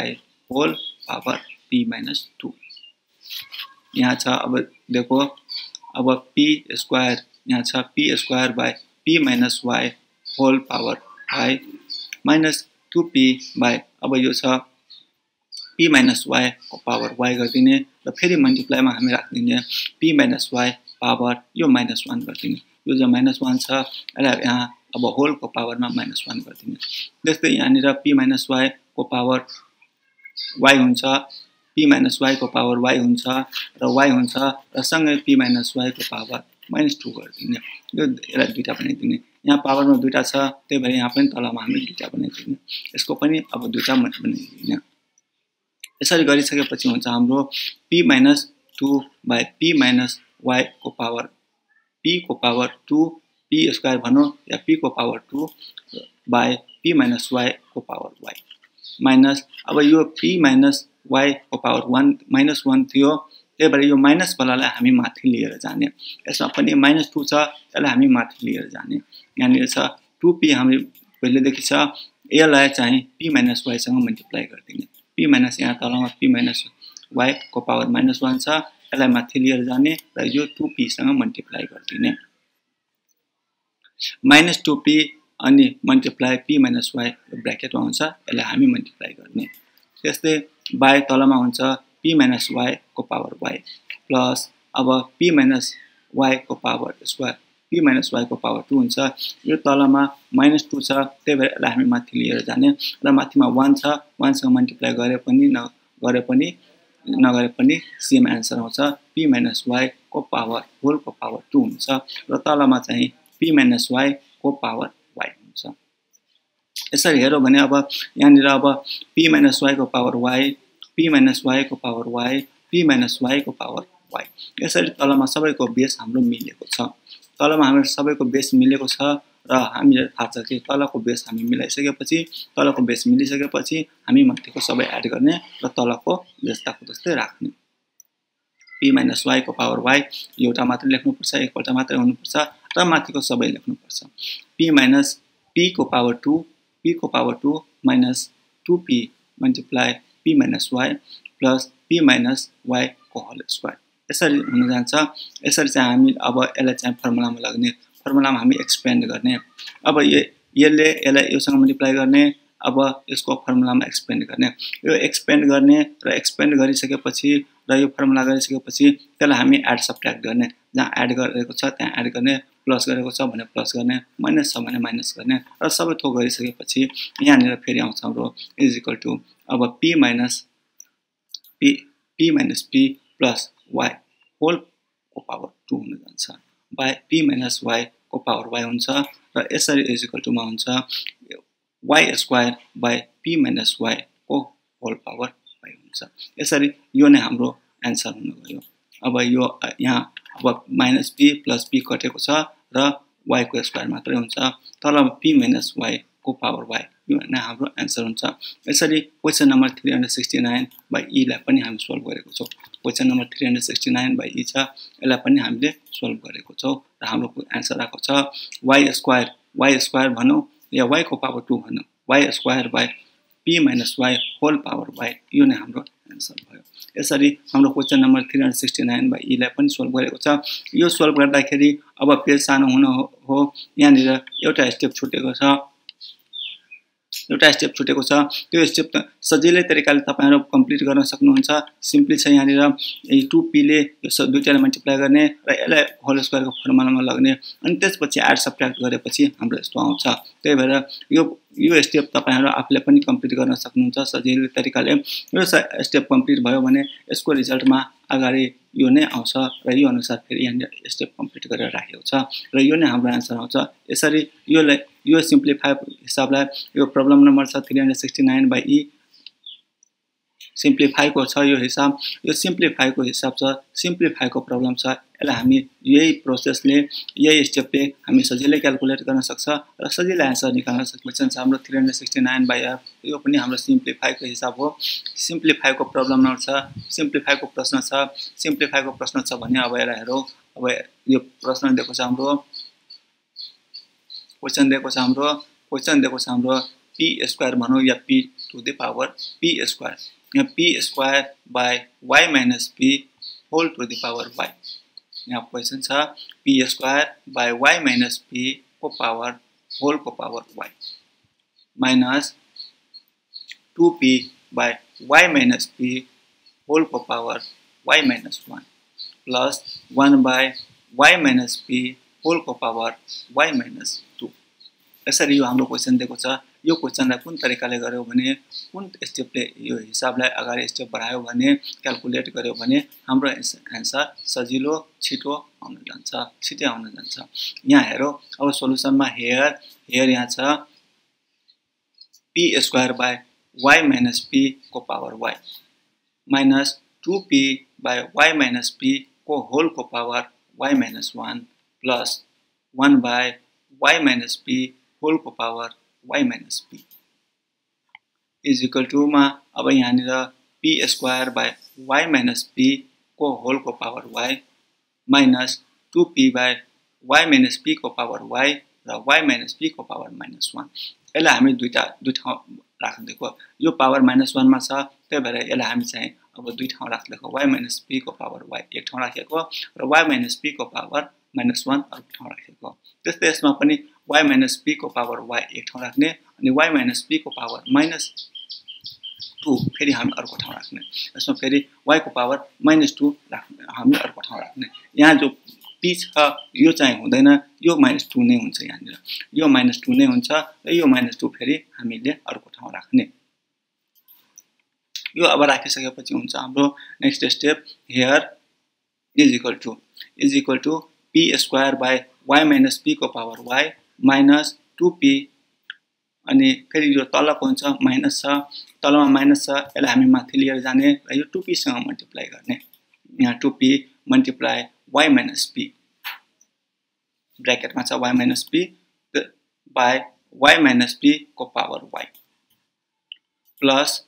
y whole power p minus 2 यहाँ छ अब देखो अब p2 यहाँ छ p2 / p - y whole power y minus 2p अब यो छ p - y को power y गर्दिने र फेरि मल्टिप्लाई मा हामी राख्दिने p - y power यो -1 गर्दिने यो जो -1 छ यसलाई यहाँ अब whole को power मा -1 गर्दिने जस्तै यहाँ नि र p - y को power y हुन्छ p - y को power y हुन्छ र y हुन्छ र सँगै p - y को power -2 गर्दिने यो यसलाई दुईटा बनाइदिने यहाँ पावर मा दुईटा छ त्यही भएर यहाँ पनि तलमा हामी दुईटा बनाइदिने यसको पनि अब दुईटा बनाइदिने यसरी गरिसकेपछि हुन्छ हाम्रो p - 2 / p - y को पावर p को पावर 2 p2 भनो या p को पावर 2 / p - y को पावर y माइनस अब यो p - y को पावर 1 - 1 थियो त्यही भएर यो माइनस वालालाई हामी माथि लिएर जाने यसमा पनि -2 छ त्यसलाई हामी माथि लिएर जाने यहाँ नि छ 2p हामी पहिले देखि छ यसलाई चाहिँ p - y सँग मल्टिप्लाई गर्दिने p - यहाँ तलमा p - y को पावर -1 छ यसलाई माथि लिएर जाने र यो 2p सँग मल्टिप्लाई गर्दिने -2p अनि मल्टिप्लाई p - y ब्र्याकेटमा हुन्छ यसलाई हामी मल्टिप्लाई गर्ने त्यसै बाय तलमा हुन्छ p - y को पावर y प्लस अब p - y को पावर स्क्वायर p - y को पावर 2 हुन्छ यो तलमा -2 छ त्यही भएर यसलाई हामी माथि लिएर जाने र माथिमा 1 छ 1 सँग मल्टिप्लाई गरे पनि सेम आन्सर आउँछ p - y को पावर होल को पावर 2 हुन्छ र तलमा चाहिँ p - y को पावर y हुन्छ यसरी हेरो भने अब यहाँ नि अब p - y को पावर y p - y को पावर y p - y को पावर y यसरी तलमा सबैको बेस हाम्रो मिलेको छ तलमा हाम्रो सबैको बेस मिलेको छ र हामीले थाहा छ कि तलको बेस हामी मिलाइसकेपछि हामी माथिको सबै एड गर्ने र तलको जस्ताको जस्तै राख्ने p - y को पावर y एउटा मात्र लेख्नु पर्छ एकपल्ट मात्र हुनु पर्छ र माथिको सबै लेख्नु पर्छ p - p को पावर 2 p को power 2 - 2p * p - y plus p - y को होल स्क्वायर यसरी हुन जान्छ यसरी चाहिँ हामी अब यसलाई चाहिँ फर्मुलामा लाग्ने फर्मुलामा हामी एक्सपेन्ड गर्ने अब यसले यसलाई योसँग मल्टिप्लाई गर्ने अब यसको फर्मुलामा एक्सपेन्ड गर्ने यो एक्सपेन्ड गर्ने र एक्सपेन्ड गरिसकेपछि र यो फर्मुला गरिसकेपछि त्यसलाई हामी एड सबट्र्याक्ट गर्ने जहाँ एड गरेको छ त्यहाँ एड गर्ने प्लस गरेको छ भने प्लस गर्ने माइनस छ भने माइनस गर्ने र सबै थोक गरिसकेपछि यहाँ नेर फेरि आउँछ हाम्रो = अब p - p plus y whole को पावर 2 हुन जान्छ by p - y को पावर y हुन्छ र यसरी = मा हुन्छ y² / p - y को whole power y हुन्छ यसरी यो नै हाम्रो आन्सर हुन गयो अब यो यहाँ अब -p plus p कटेको छ र y को स्क्वायर मात्रै हुन्छ तल p - y को पावर y यो नै हाम्रो आन्सर हुन्छ यसरी क्वेशन नम्बर 369/e लाई पनि हामी सोल्भ गरेको छौ क्वेशन नम्बर 369/e छ यसलाई पनि हामीले सोल्भ गरेको छौ र हाम्रो आन्सर आएको छ y² भनो या y को पावर 2 भनो y² / p - y whole power y यो नै हाम्रो आन्सर भयो यसरी हाम्रो क्वेशन नम्बर 369/e लाई पनि सोल्भ गरेको छ यो सोल्भ गर्दाखेरि अब पेज सानो हुन हो यहाँ नि एउटा स्टेप छुटेको छ त्यो स्टेप सजिलै तरिकाले तपाईहरु कम्प्लिट गर्न सक्नुहुन्छ सिम्पली छ यहाँ निर 2p ले यो सब दुईटालाई मल्टिप्लाई गर्ने र यसलाई होल स्क्वायरको फर्मुलामा लगाउने अनि त्यसपछि एड सबट्र्याक्ट गरेपछि हाम्रो यस्तो आउँछ त्यही भएर यो स्टेप तपाईहरु आफूले पनि कम्प्लिट गर्न सक्नुहुन्छ सजिलै तरिकाले यो स्टेप कम्प्लिट भयो भने यसको रिजल्टमा अगाडि यो नै आउँछ र यो अनुसार फेरि यहाँ स्टेप कम्प्लिट गरेर राखेको छ र यो नै हाम्रो आन्सर आउँछ यसरी यो सिम्प्लिफाई हिसाबलाई यो प्रब्लम नम्बर छ 369/e सिम्प्लिफाई को छ यो हिसाब यो सिम्प्लिफाई को प्रब्लम छ एला हामी यही प्रोसेसले यही स्टेपले हामी सजिलै क्याल्कुलेट गर्न सक्छ र सजिलै आन्सर निकाल्न सक्छन्। हाम्रो 369/f यो पनि हाम्रो सिम्प्लिफाई को हिसाब हो। सिम्प्लिफाई को प्रब्लम नम्बर छ, सिम्प्लिफाई को प्रश्न छ। सिम्प्लिफाई को प्रश्न छ भने अब हेरा हेरौ। अब यो प्रश्न दिएको छ हाम्रो, क्वेशन दिएको छ हाम्रो, p² भनौ या p² यहाँ p² by y - p whole to the power y यहाँ क्वेशन छ p² by y - p whole to the power y minus 2p by y - p whole to the power y - 1 plus 1 by y - p whole to the power y - 2 यसरी यो हाम्रो question दिएको छ। यो क्वेशनलाई कुन तरिकाले गर्यो भने, कुन स्टेपले यो हिसाबलाई अगाडि स्टेप बढायो भने, क्याल्कुलेट गर्यो भने हाम्रो आन्सर सजिलो छिटो आउन जान्छ, छिटै आउन जान्छ। यहाँ हेरौ अब सोलुसनमा हेयर यहाँ छ p² by y - p को power y minus 2p by y - p को whole को power y - 1 plus 1 by y - p whole to the power y - p is equal to मा। अब यहाँ निर p² by y - p को whole को power y minus 2p by y - p को power y र y - p को power -1 एला हामी दुई ठाउँ राख्न दिएको। यो पावर -1 मा छ त्यही भएर एला हामी चाहिँ अब दुई ठाउँ राख्न दिएको। y - p को पावर y एक ठाउँ राखेको र y - p को पावर -1 अर्को ठाउँ राखेको। त्यस्तै यसमा पनि y - p को पावर y एक ठाउं राख्ने अनि y - p को पावर -2 फेरि हामी अर्को ठाउँ राख्ने। यसमा फेरि y को पावर -2 हामी अर्को ठाउँ राख्ने। यहाँ जो p छ यो चाहिँ हुँदैन, यो -2 नै हुन्छ। यहाँ निर यो -2 नै हुन्छ र यो -2 फेरि हामीले अर्को ठाउँ राख्ने। यो अब राखिसकेपछि हुन्छ हाम्रो next step here is equal to p² by y - p को पावर y minus 2p अनि फेरि यो तलको हुन्छ माइनस छ, तलमा माइनस छ एला हामी माथि लिएर जाने र यो 2p सँग मल्टिप्लाई गर्ने। यहाँ 2p × y - p ब्रैकेटमा छ y - p by y - p को power y plus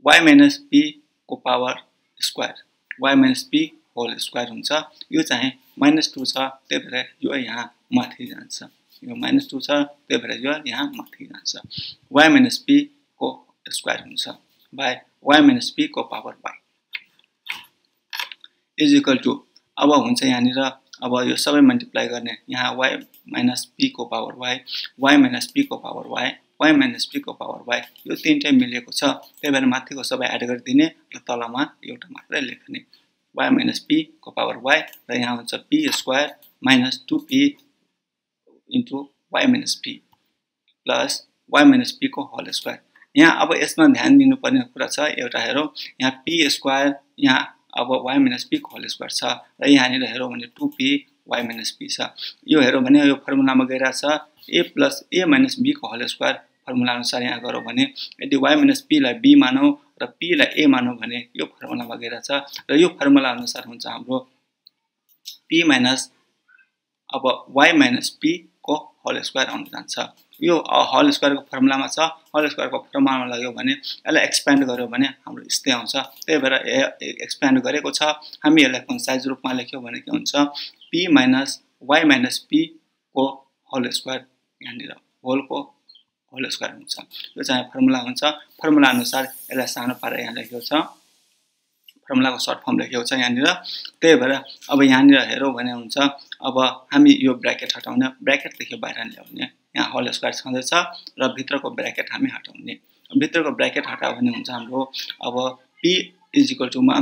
y - p को power square y - p whole square हुन्छ। यो चाहिँ -2 छ त्यही भएर यो यहाँ माथि जान्छ, यो -2 छ त्यही भएर यो यहाँ माथि जान्छ। y - p को स्क्वायर हुन्छ बाइ y - p को power y is equal to. अब हुन्छ यहाँ निर अब यो सबै मल्टिप्लाई गर्ने। यहाँ y - p को पावर y y - p को पावर y y - p को पावर y यो तीनटै मिलेको छ त्यही भएर माथिको सबै एड गरिदिने र तलमा एउटा मात्रै लेख्ने। y - p को पावर y र यहाँ हुन्छ p² - 2p × y - p plus y - p को होल स्क्वायर। यहाँ अब यसमा ध्यान दिनुपर्ने कुरा छ एउटा हेरौ। यहाँ p² यहाँ अब y - p को होल स्क्वायर छ र यहाँ नि हेरौ भने 2p y - p छ। यो हेरौ भने यो फर्मुलामा गएर छ a + a - b को होल स्क्वायर फर्मुला अनुसार यहाँ गरौ भने यदि y - p लाई b मानौ र p लाई a मानौ भने यो फर्मुलामा गएर छ र यो फर्मुला अनुसार हुन्छ हाम्रो y - p को होल स्क्वायर आउन जान्छ। यो होल स्क्वायर को फर्मुलामा छ, होल स्क्वायर को फर्मुलामा लाग्यो भने यसलाई एक्सपेन्ड गर्यो भने हाम्रो यस्तै आउँछ। त्यही भएर एक्सपेन्ड गरेको छ हामी यसलाई कन्साइज रूपमा लेख्यो भने के हुन्छ p - y - p को होल स्क्वायर यहाँ निर होल स्क्वायर हुन्छ। यो चाहिँ फर्मुला हुन्छ, फर्मुला अनुसार यसलाई सानो पारेर यहाँ लेखेको छ, फर्मुला को सर्ट फर्म लेखेको छ यहाँ निर। त्यही भएर अब यहाँ निर हेरौ भने हुन्छ अब हामी यो ब्रैकेट हटाउने, ब्रैकेट देखि बाहिर ल्याउने। यहाँ होल स्क्वायर छँदै छ र भित्रको ब्रैकेट हामी हटाउने। भित्रको ब्रैकेट हटायो भने हुन्छ हाम्रो अब p = मा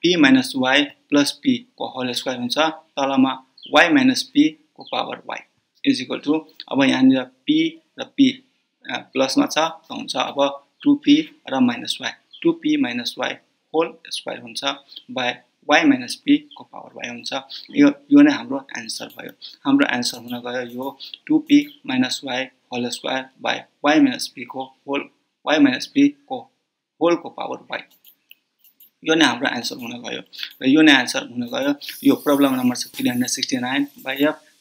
p - y + p को होल स्क्वायर हुन्छ, तलमा y - p को पावर y = अब यहाँ निर p र p+ मा छ त हुन्छ अब 2p र -y2p - y होल स्क्वायर हुन्छ बाइ y - p को पावर y हुन्छ। यो नै हाम्रो आन्सर भयो। हाम्रो आन्सर हुन गयो यो 2p - y whole square by y - p को होल को पावर y। यो नै हाम्रो आन्सर हुन गयो र यो नै आन्सर हुन गयो यो प्रब्लम नम्बर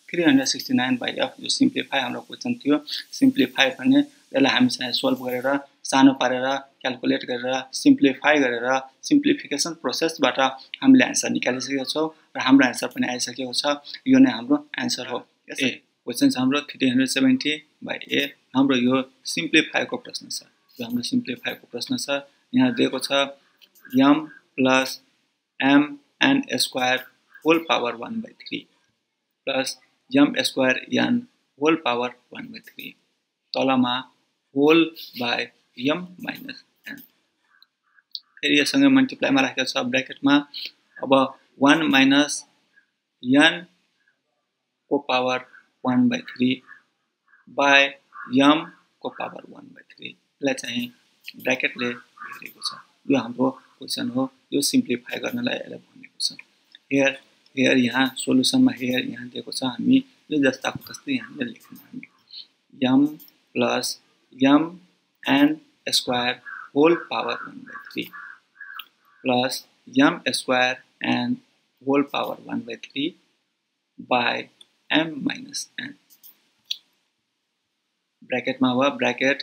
369/f यो सिम्प्लिफाई हाम्रो क्वेशन थियो सिम्प्लिफाई भने यसलाई हामी चाहिँ सोल्भ गरेर सानो पारेर क्याल्कुलेट गरेर सिम्प्लिफाई गरेर सिम्प्लिफिकेसन प्रोसेसबाट हामीले आन्सर निकालिसकेका छौं र हाम्रो आन्सर पनि आइसकेको छ यो नै हाम्रो आन्सर हो ए क्वेशन हाम्रो 370/a हाम्रो यो सिम्प्लिफाईको प्रश्न छ यो हाम्रो सिम्प्लिफाईको प्रश्न छ यहाँ दिएको छ m plus mn square whole power 1/3 plus m square n whole power 1/3 Talma whole by m minus n फिर ये संगे मल्टीप्लाई में रखें सब ब्रैकेट में अब 1 minus n को पावर 1/3 by m को पावर 1/3 लेते हैं ब्रैकेट ले भेजे कुछ यो हमको क्वेशन हो यो सिम्प्लिफाई गर्नलाई यसले भनेको छ हियर यहाँ सोलुसनमा हियर यहाँ दिएको छ हामी यो जस्ताको जस्तै हामीले लेख्नु हामी m plus m n square whole power 1/3 plus m square n whole power 1/3 by m minus n bracket मा हो ब्रैकेट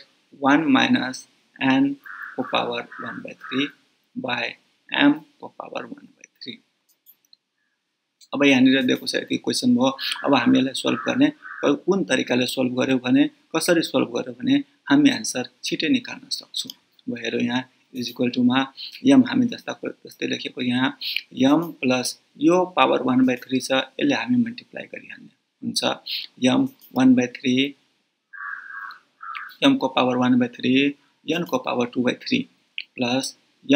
1 minus n को पावर 1/3 by m को पावर 1/3 अब यहाँनिर दिएको छ कि क्वेशन भयो अब हामी यसलाई सोल्भ गर्ने कुन तरिकाले सोल्भ गर्यौ भने कसरी सोल्भ गर्यौ भने हामी आन्सर छिटै निकाल्न सक्छौ भएर यहाँ इज इक्वल टु मा m हामी जस्तै लेखेको यहाँ m प्लस यो पावर 1/3 छ यसले हामी मल्टिप्लाई गरिहाल्ने हुन्छ m 1/3 m को पावर 1/3 n को पावर 2/3 प्लस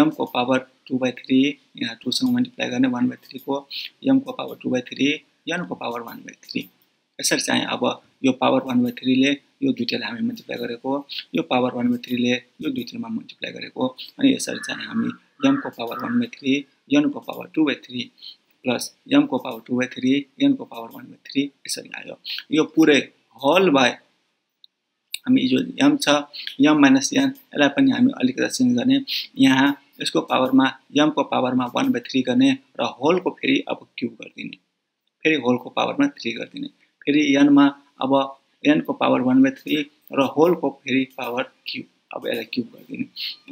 m को पावर 2/3 यहाँ 2 सँग मल्टिप्लाई गर्ने 1/3 को m को पावर 2/3 n को पावर 1/3 यसरी चाहिँ अब यो पावर 1/3 ले यो दुईटालाई हामी मल्टिप्लाई गरेको यो पावर 1/3 ले यो दुईटामा मल्टिप्लाई गरेको अनि यसरी चाहिँ हामी m को पावर 1/3 n को पावर 2/3 प्लस m को पावर 2/3 n को पावर 1/3 यसरी आयो यो पुरै होल बाइ हामी जो m छ m minus n यसलाई पनि हामी अलिकति चेन्ज गर्ने यहाँ यसको पावरमा m को पावरमा 1/3 गर्ने र होल को फेरि अब क्यूब गर्दिने फेरि होल को पावरमा 3 गर्दिने फेरि n मा अब n को पावर 1/3 र होल को फेरि पावर क्यूब अब यसलाई क्यूब गर्दिने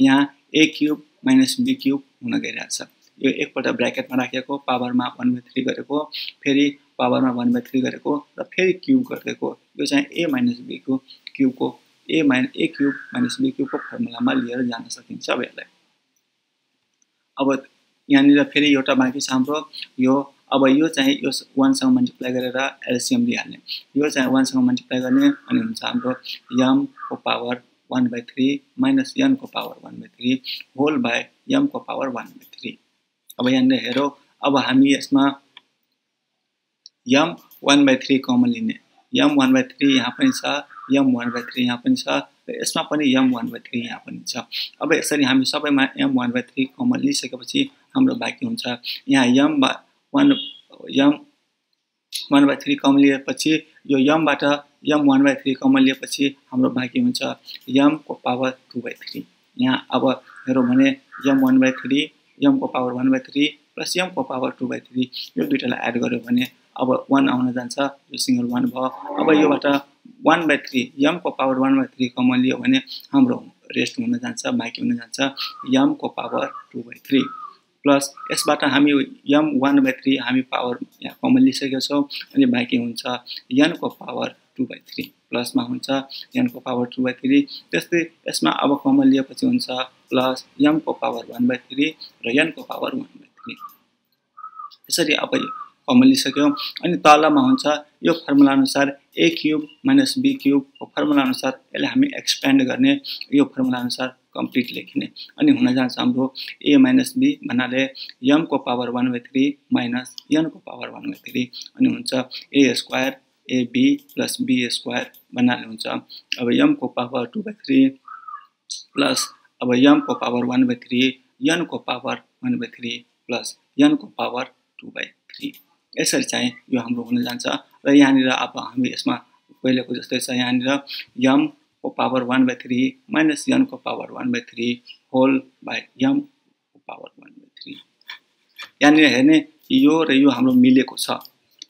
यहाँ a क्यूब - b क्यूब हुन गइराछ यो एकपल्ट ब्रैकेटमा राखेको पावरमा 1/3 गरेको फेरि पावरमा 1/3 गरेको र फेरि क्यूब गर्देको यो चाहिँ a - b को क्यूब को a क्यूब - b क्यूब को फर्मुलामा लिएर जान सकिन्छ यसलाई अब यहाँनिर फेरि एउटा बाँकी छ हाम्रो यो अब यो चाहिँ यो 1 सँग मल्टिप्लाई गरेर एलसीएम लिहाल्ने यो चाहिँ 1 सँग मल्टिप्लाई गर्ने अनि हुन्छ हाम्रो m को पावर 1/3 - n को पावर 1/3 होल बाइ m को पावर 1/3 अब यहाँनिर हेरौ अब हामी यसमा m 1/3 कमन लिने m 1/3 यहाँ पनि छ m 1/3 यहाँ पनि छ र यसमा पनि m 1/3 यहाँ पनि छ अब यसरी हामी सबैमा m 1/3 कमन लिसकेपछि हाम्रो बाँकी हुन्छ यहाँ m 1/3 कमन लिएपछि यो m बाट m 1/3 कमन लिएपछि हाम्रो बाँकी हुन्छ m को पावर 2/3 यहाँ अब हेरौ भने m 1/3 m को पावर 1/3 प्लस m को पावर 2/3 यो दुईटालाई एड गर्यो भने अब 1 आउन जान्छ यो सिंगल 1 भयो अब योबाट 1/3 m को पावर 1/3 कमन लियो भने हाम्रो रेस्ट हुन जान्छ बाँकी हुन जान्छ m को पावर 2/3 प्लस यसबाट हामी m 1/3 हामी पावर यहाँ कमन लिसकेका छौं अनि बाँकी हुन्छ n को पावर 2/3 प्लस मा हुन्छ n को पावर 2/3 त्यस्तै यसमा अब कमन लिएपछि हुन्छ प्लस m को पावर 1/3 र n को पावर 1/3 यसरी अब कमन लिसक्यौ अनि तलमा हुन्छ यो फर्मुला अनुसार a क्यूब - b क्यूब को फर्मुला अनुसार यसलाई हामी एक्सपेन्ड गर्ने यो फर्मुला अनुसार कम्प्लिट लेखिने अनि हुन जान्छ हाम्रो a - b भन्नाले m को पावर 1/3 - n को पावर 1/3 अनि हुन्छ a² ab + b² भन्नाले हुन्छ अब m को पावर 2/3 प्लस अब m को पावर 1/3 n को पावर 1/3 प्लस n को पावर 2/3 यसरी चाहिँ यो हाम्रो हुन जान्छ र यहाँनिर अब हामी यसमा पहिलेको जस्तै छ यहाँनिर m को पावर 1/3 - n को पावर 1/3 होल बाइ m को पावर 1/3 यानी हेर्ने यो र यो हाम्रो मिलेको छ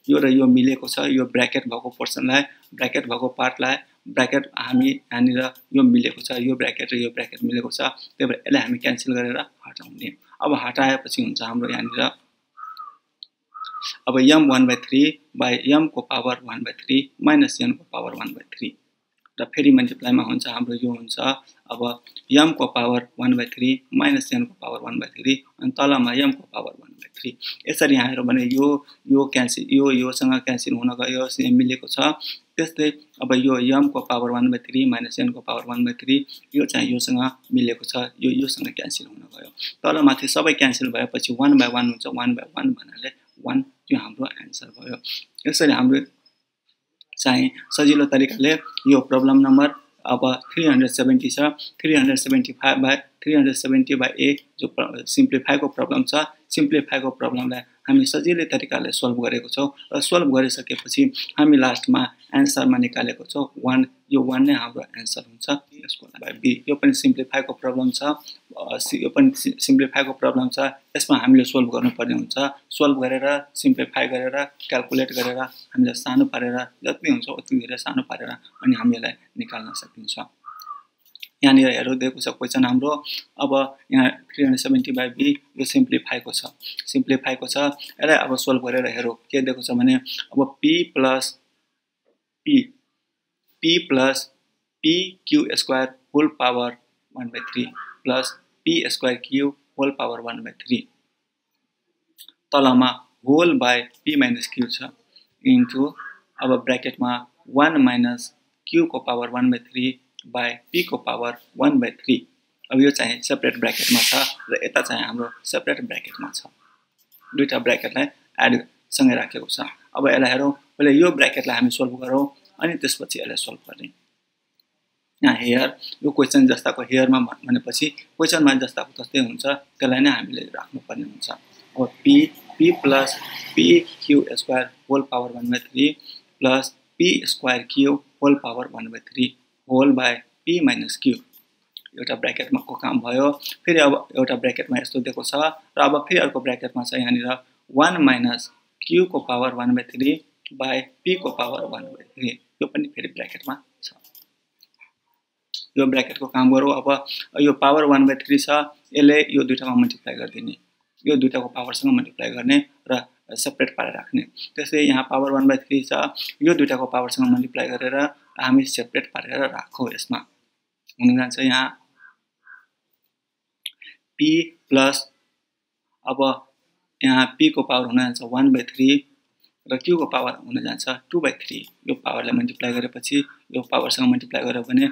यो र यो मिलेको छ यो ब्र्याकेट भएको पोर्सनलाई ब्र्याकेट भएको पार्टलाई ब्र्याकेट हामी यानी र यो मिलेको छ यो ब्र्याकेट र यो ब्र्याकेट मिलेको छ त्यही भएर यसलाई हामी क्यान्सल गरेर हटाउने अब हटाएपछि हुन्छ हाम्रो यानी र अब m 1/3 by m को पावर 1/3 minus n को पावर 1/3 र फेरि मल्टिप्लाई मा हुन्छ हाम्रो यो हुन्छ अब m को पावर 1/3 minus n को पावर 1/3 अनि तलमा m को पावर 1/3 यसरी यहाँ हेर्नु भने यो यो क्यान्सल यो सँग क्यान्सल हुन गयो यसले मिलेको छ त्यसै अब यो m को पावर 1/3 minus n को पावर 1/3 यो चाहिँ यो सँग मिलेको छ यो सँग क्यान्सल हुन गयो तलमाथि सबै क्यान्सल भएपछि 1/1 हुन्छ 1/1 भन्नाले 1 यो हाम्रो आन्सर भयो यसरी हाम्रो चाहिँ सजिलो तरिकाले यो प्रब्लम नम्बर अब 370 छ 370/370/a जो सिम्प्लिफाई को प्रब्लम छ सिम्प्लिफाई को प्रब्लमलाई हामी सजिलै तरिकाले सोल्भ गरेको छौ र सोल्भ गरिसकेपछि हामी लास्टमा आन्सरमा निकालेको छौ 1 यो 1 नै हाम्रो आन्सर हुन्छ यसको लागि b यो पनि सिम्प्लिफाई को प्रब्लम छ यो पनि सिम्प्लिफाई को प्रब्लम छ यसमा हामीले सोल्भ गर्नुपर्ने हुन्छ सोल्भ गरेर सिम्प्लिफाई गरेर क्याल्कुलेट गरेर हामीले सानो पारेर जति हुन्छ उति धेरै सानो पारेर अनि हामीलाई निकाल्न सकिन्छ यानी हेरौ दिएको छ क्वेशन हाम्रो अब यहाँ 370/b यो सिम्प्लिफाई को छ यसलाई अब सोल्भ गरेर हेरौ के दिएको छ भने अब p + pq² whole power 1/3 + p²q whole power 1/3 तलमा होल बाइ p - q छ इन्टु अब ब्रैकेट मा 1 - q को पावर 1/3 by p को पावर 1/3 अब यो चाहिँ सेपरेट ब्रैकेट मा छ र एता चाहिँ हाम्रो सेपरेट ब्रैकेट मा छ दुईटा ब्रैकेटलाई एड सँगै राखेको छ अब यसलाई हेरौ पहिले यो ब्रैकेटलाई हामी सोल्भ गरौ अनि त्यसपछि यसलाई सोल्भ गर्ने यहाँ हेयर यो क्वेशन जस्ताको हेयर मा भनेपछि क्वेशन मा जस्ताको त्यस्तै हुन्छ त्यसलाई नै हामीले राख्नु पर्ने हुन्छ अब p + pq² whole power 1/3 + p²q whole power 1/3 whole by p - q एउटा ब्रैकेट मा को काम भयो फेरि अब एउटा ब्रैकेट मा यस्तो दिएको छ र अब फेरि अर्को ब्रैकेट मा छ यानी र 1 - q को पावर 1/3 बाइ p को पावर 1/3 यो पनि फेरि ब्रैकेट मा छ यो ब्रैकेट को काम गरौ अब यो पावर 1/3 छ यसले यो दुईटामा मल्टिप्लाई गर्दिने यो दुईटाको पावर सँग मल्टिप्लाई गर्ने र सेपरेट पारेर राख्ने त्यसै यहाँ पावर 1/3 छ यो दुईटाको पावर सँग मल्टिप्लाई गरेर हामी सेपरेट पारेर राखौ यसमा हुन जान्छ यहाँ p प्लस अब यहाँ p को पावर हुन जान्छ 1/3 र q को पावर हुन जान्छ 2/3 यो पावरले मल्टिप्लाई गरेपछि यो पावर सँग मल्टिप्लाई गर्यो भने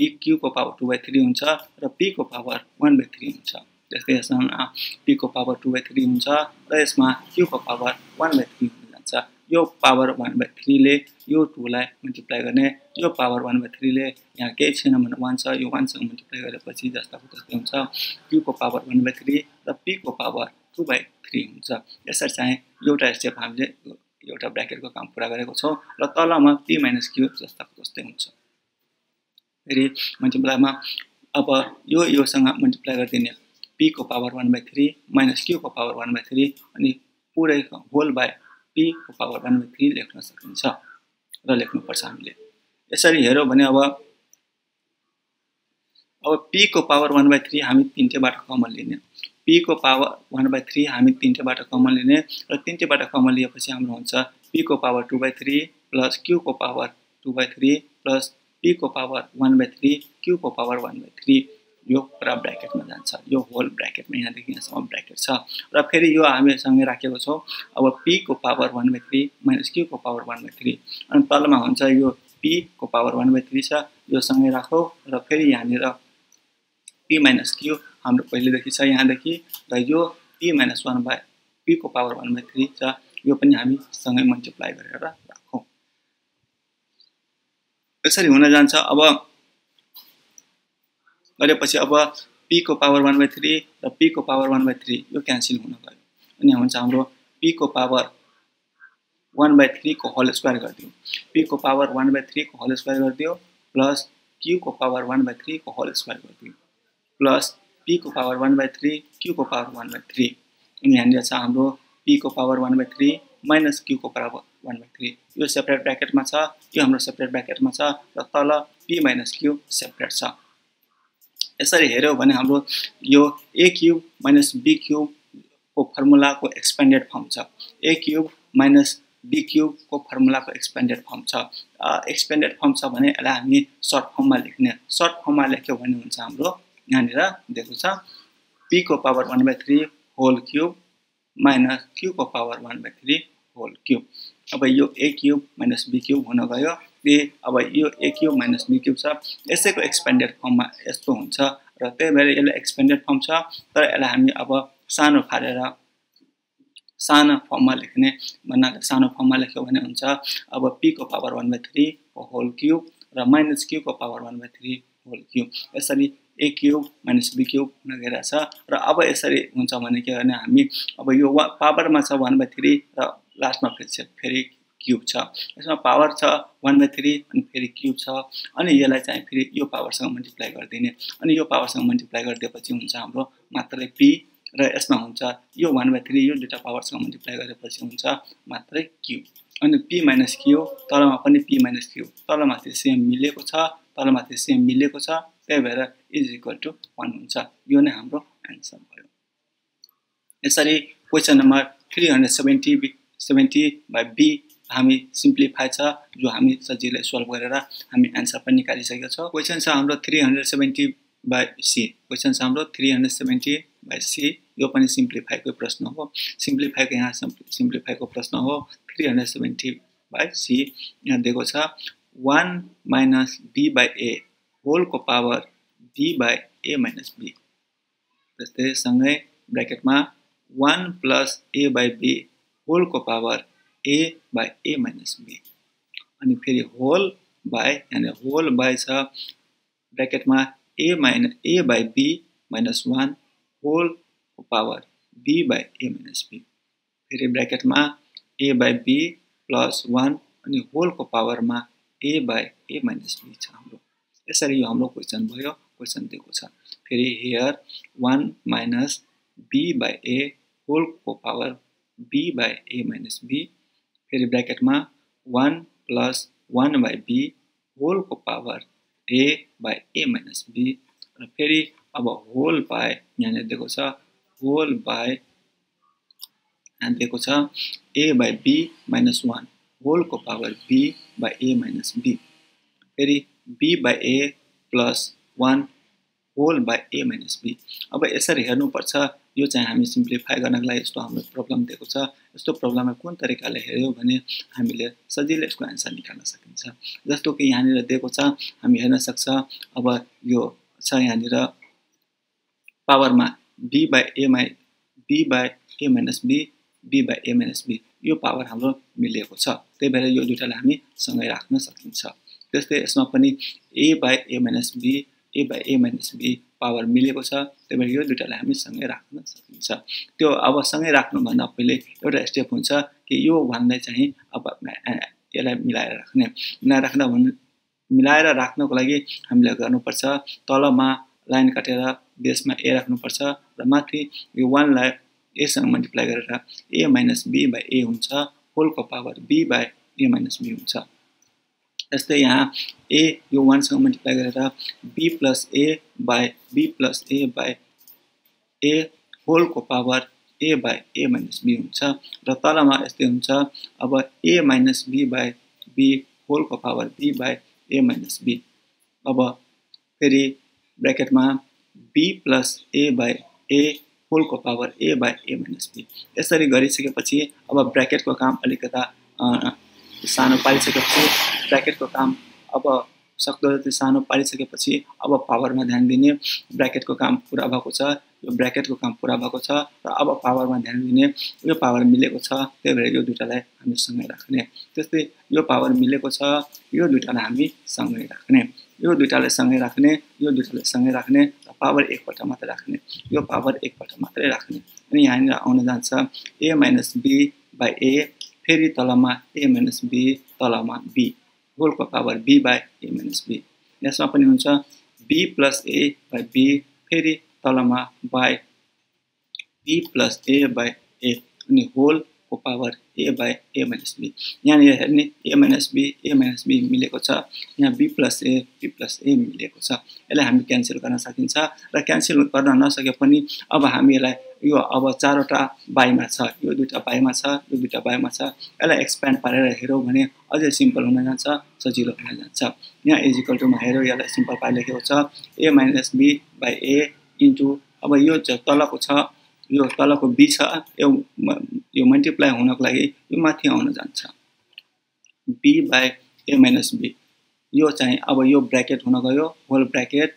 pq को पावर 2/3 हुन्छ र p को पावर 1/3 हुन्छ त्यसै यसमा p को पावर 2/3 हुन्छ र यसमा q को पावर 1/3 हुन जान्छ यो पावर 1/3 ले यो 2 लाई मल्टिप्लाई गर्ने यो पावर 1/3 ले यहाँ के छैन भने 1 छ यो 1 सँग मल्टिप्लाई गरेपछि जस्ताको त्यस्तै हुन्छ q को पावर 1/3 र p को पावर 2/3 हुन्छ यसरी चाहिँ एउटा स्टेप हामीले एउटा ब्रैकेट को काम पूरा गरेको छौ र तलमा p - q जस्ताको त्यस्तै हुन्छ फेरि मल्टिप्लाईमा अब यो सँग मल्टिप्लाई गर्दिने p को पावर 1/3 - q को पावर 1/3 अनि पुरै होल बाइ p को पावर 1/3 लेख्न सकिन्छ र लेख्नु पर्छ हामीले यसरी हेरौ भने अब p को पावर 1/3 हामी तीनटेबाट कमन लिने p को पावर 1/3 हामी तीनटेबाट कमन लिने र तीनटेबाट कमन लिएपछि हाम्रो हुन्छ p को पावर 2/3 + q को पावर 2/3 + p को पावर 1/3 q को पावर 1/3 यो पूरा ब्रैकेट मा जान्छ यो होल ब्रैकेट मा यहाँ देखिन्छ सब ब्रैकेट छ र फेरि यो हामी सँगै राखेको छौ अब p को पावर 1/3 - q को पावर 1/3 अनि तलमा हुन्छ यो p को पावर 1/3 छ यो सँगै राखौ र फेरि यहाँ र p - q हाम्रो पहिले देखि छ यहाँ देखि र यो p - 1 बाइ p को पावर 1/3 छ यो पनि हामी सँगै मल्टिप्लाई गरेर राखौ यसरी हुन जान्छ अब गरेपछि अब p को पावर 1/3 र p को पावर 1/3 यो क्यान्सल हुन गयो अनि हुन्छ हाम्रो p को पावर 1/3 को होल स्क्वायर गर्दियौ p को पावर 1/3 को होल स्क्वायर गर्दियौ + q को पावर 1/3 को होल स्क्वायर गर्दियौ + p को पावर 1/3 q को power 1/3 in hand jaisa hamro p को power 1/3 minus q को power 1/3 यो separate bracket मा छ यो हाम्रो separate bracket मा छ र तल p minus q separate छ यसरी हेर्यो भने हाम्रो यो a cube minus b cube को फर्मुला को expanded form छ a cube minus b cube को फर्मुला को expanded form छ expanded form छ भने यसलाई हामी short form मा लेख्यो भने हुन्छ हाम्रो यहाँ हेर दिएको छ p को power 1/3 whole cube minus q को power 1/3 whole cube अब यो a cube minus b cube हुन गयो ले अब यो a cube minus b cube छ यसैको expanded form मा यस्तो हुन्छ र त्यही भएर यसले expanded form छ तर यसलाई हामी अब सानो फारेर सानो form मा लेख्ने भन्ना सानो form मा लेख्यो भने हुन्छ अब p को power 1/3 whole cube र minus q को power 1/3 whole cube यसरी a cube minus b cube हुन गइरा छ र अब यसरी हुन्छ भने के भने हामी अब यो पावर मा छ 1/3 र लास्टमा फेरि क्यूब छ यसमा पावर छ 1/3 अनि फेरि क्यूब छ अनि यसलाई चाहिँ फेरि यो पावर सँग मल्टिप्लाई गर्दिने अनि यो पावर सँग मल्टिप्लाई गर्दिएपछि हुन्छ हाम्रो मात्रै p र यसमा हुन्छ यो 1/3 यो दुईटा पावर सँग मल्टिप्लाई गरेपछि हुन्छ मात्रै q अनि p - q तलमा पनि p - q तलमाथि सेम मिलेको छ त्यही भएर इज इक्वल टु 1 हुन्छ यो नै हाम्रो आन्सर भयो यसरी क्वेशन नम्बर 370 by b हामी सिम्प्लिफाई छ जो हामी सजिलै सोल्भ गरेर हामी आन्सर पनि निकालिसकेका छौ क्वेशन छ हाम्रो 370/c क्वेशन छ हाम्रो 370/c यो पनि सिम्प्लिफाई को प्रश्न हो सिम्प्लिफाई को यहाँ सिम्प्लिफाई को प्रश्न हो 370/c यहाँ दिएको छ 1 - b/a होल को पावर b/a - b त्यसै सँगै ब्र्याकेटमा 1 + a/b होल को पावर a/a - b अनि फेरि होल बाइ यानी होल बाइ छ ब्र्याकेटमा a/b - 1 होल को पावर b/a - b फेरि ब्र्याकेटमा a/b + 1 अनि होल को पावरमा a/a - b छ हाम्रो यसरी यो हाम्रो क्वेशन भयो क्वेशन दिएको छ फेरि हियर 1 - b/a होल को पावर b/a - b फिर ब्रैकेट में 1 + 1/b होल को पावर a/a - b और फिर अब होल बाय यहाँ देखो होल बाय यहाँ देखो a/b - 1 होल को पावर b/a - b फिर b/a + 1 whole bye a - b अब यसरी हेर्नु पर्छ यो चाहिँ हामी सिम्प्लिफाई गर्नको लागि यस्तो हाम्रो प्रब्लम दिएको छ यस्तो प्रब्लममा कुन तरिकाले हेर्यो भने हामीले सजिलै यसको आन्सर निकाल्न सकिन्छ जस्तो कि यहाँ निर दिएको छ हामी हेर्न सक्छ अब यो छ यहाँ निर पावरमा b/a - b b/a - b यो पावर हाम्रो मिलेको छ त्यही भएर यो दुईटालाई हामी सँगै राख्न सकिन्छ त्यस्तै यसमा पनि a/a - b a/a - b power मिलेको छ त्यसैले यो दुईटालाई हामी सँगै राख्न सकिन्छ त्यो अब सँगै राख्नु भन्दा पहिले एउटा स्टेप हुन्छ कि यो भन्दै चाहिँ अब यसलाई मिलाएर राख्नको लागि हामीले गर्नुपर्छ तलमा लाइन काटेर बेसमा a राख्नुपर्छ र माथि यो 1 लाई a सँग मल्टिप्लाई गरेर a - b/a हुन्छ होल को पावर b/a - b हुन्छ जस्तै यहाँ a यो 1 सँग मल्टिप्लाई गरेर b + a/a होल को पावर a/a - b हुन्छ र तलमा यस्तै हुन्छ अब a - b/b होल को पावर b/a - b अब फेरि ब्र्याकेटमा b + a/a होल को पावर a/a - b यसरी गरिसकेपछि अब ब्र्याकेट को काम अलिकता सानो पारिसकेपछि ब्र्याकेट को काम अब सक्दो जति सानो पारिसकेपछि अब पावर मा ध्यान दिने ब्र्याकेट को काम पूरा भएको छ यो ब्र्याकेट को काम पूरा भएको छ र अब पावर मा ध्यान दिने यो पावर मिलेको छ त्यही भएर यो दुईटालाई हामी सँगै राख्ने त्यस्तै यो पावर मिलेको छ यो दुईटालाई हामी सँगै राख्ने यो दुईटालाई सँगै राख्ने र पावर एकपल्ट मात्र राख्ने यो पावर एकपल्ट मात्रै राख्ने अनि यहाँ नि आउन जान्छ a - b/a फेरि तलमा a - b तलमा b होल को पावर b/a - b यसमा पनि हुन्छ b + a/b फेरि तलमा by b plus a by a whole को power a by a minus b यानी हेर्ने a minus b मिलेको छ यहाँ b plus a मिलेको छ यसलाई हामी क्यान्सल गर्न सकिन्छ र क्यान्सल गर्न नसके पनि अब हामीलाई यो अब चारवटा बाइमा छ यो दुईटा बाइमा छ यसलाई एक्सप्यान्ड पारेर हेरौ भने अझै सिम्पल हुन जान्छ सजिलो हुन जान्छ यहाँ इज इक्वल टु मा हेरौ यसलाई सिम्पल पारे लेखेको छ a minus b by a into अब यो तलको छ यो तलको b छ यो मल्टिप्लाई हुनको लागि यो माथि आउन जान्छ b by a minus b यो चाहिँ अब यो ब्रैकेट हुन गयो whole bracket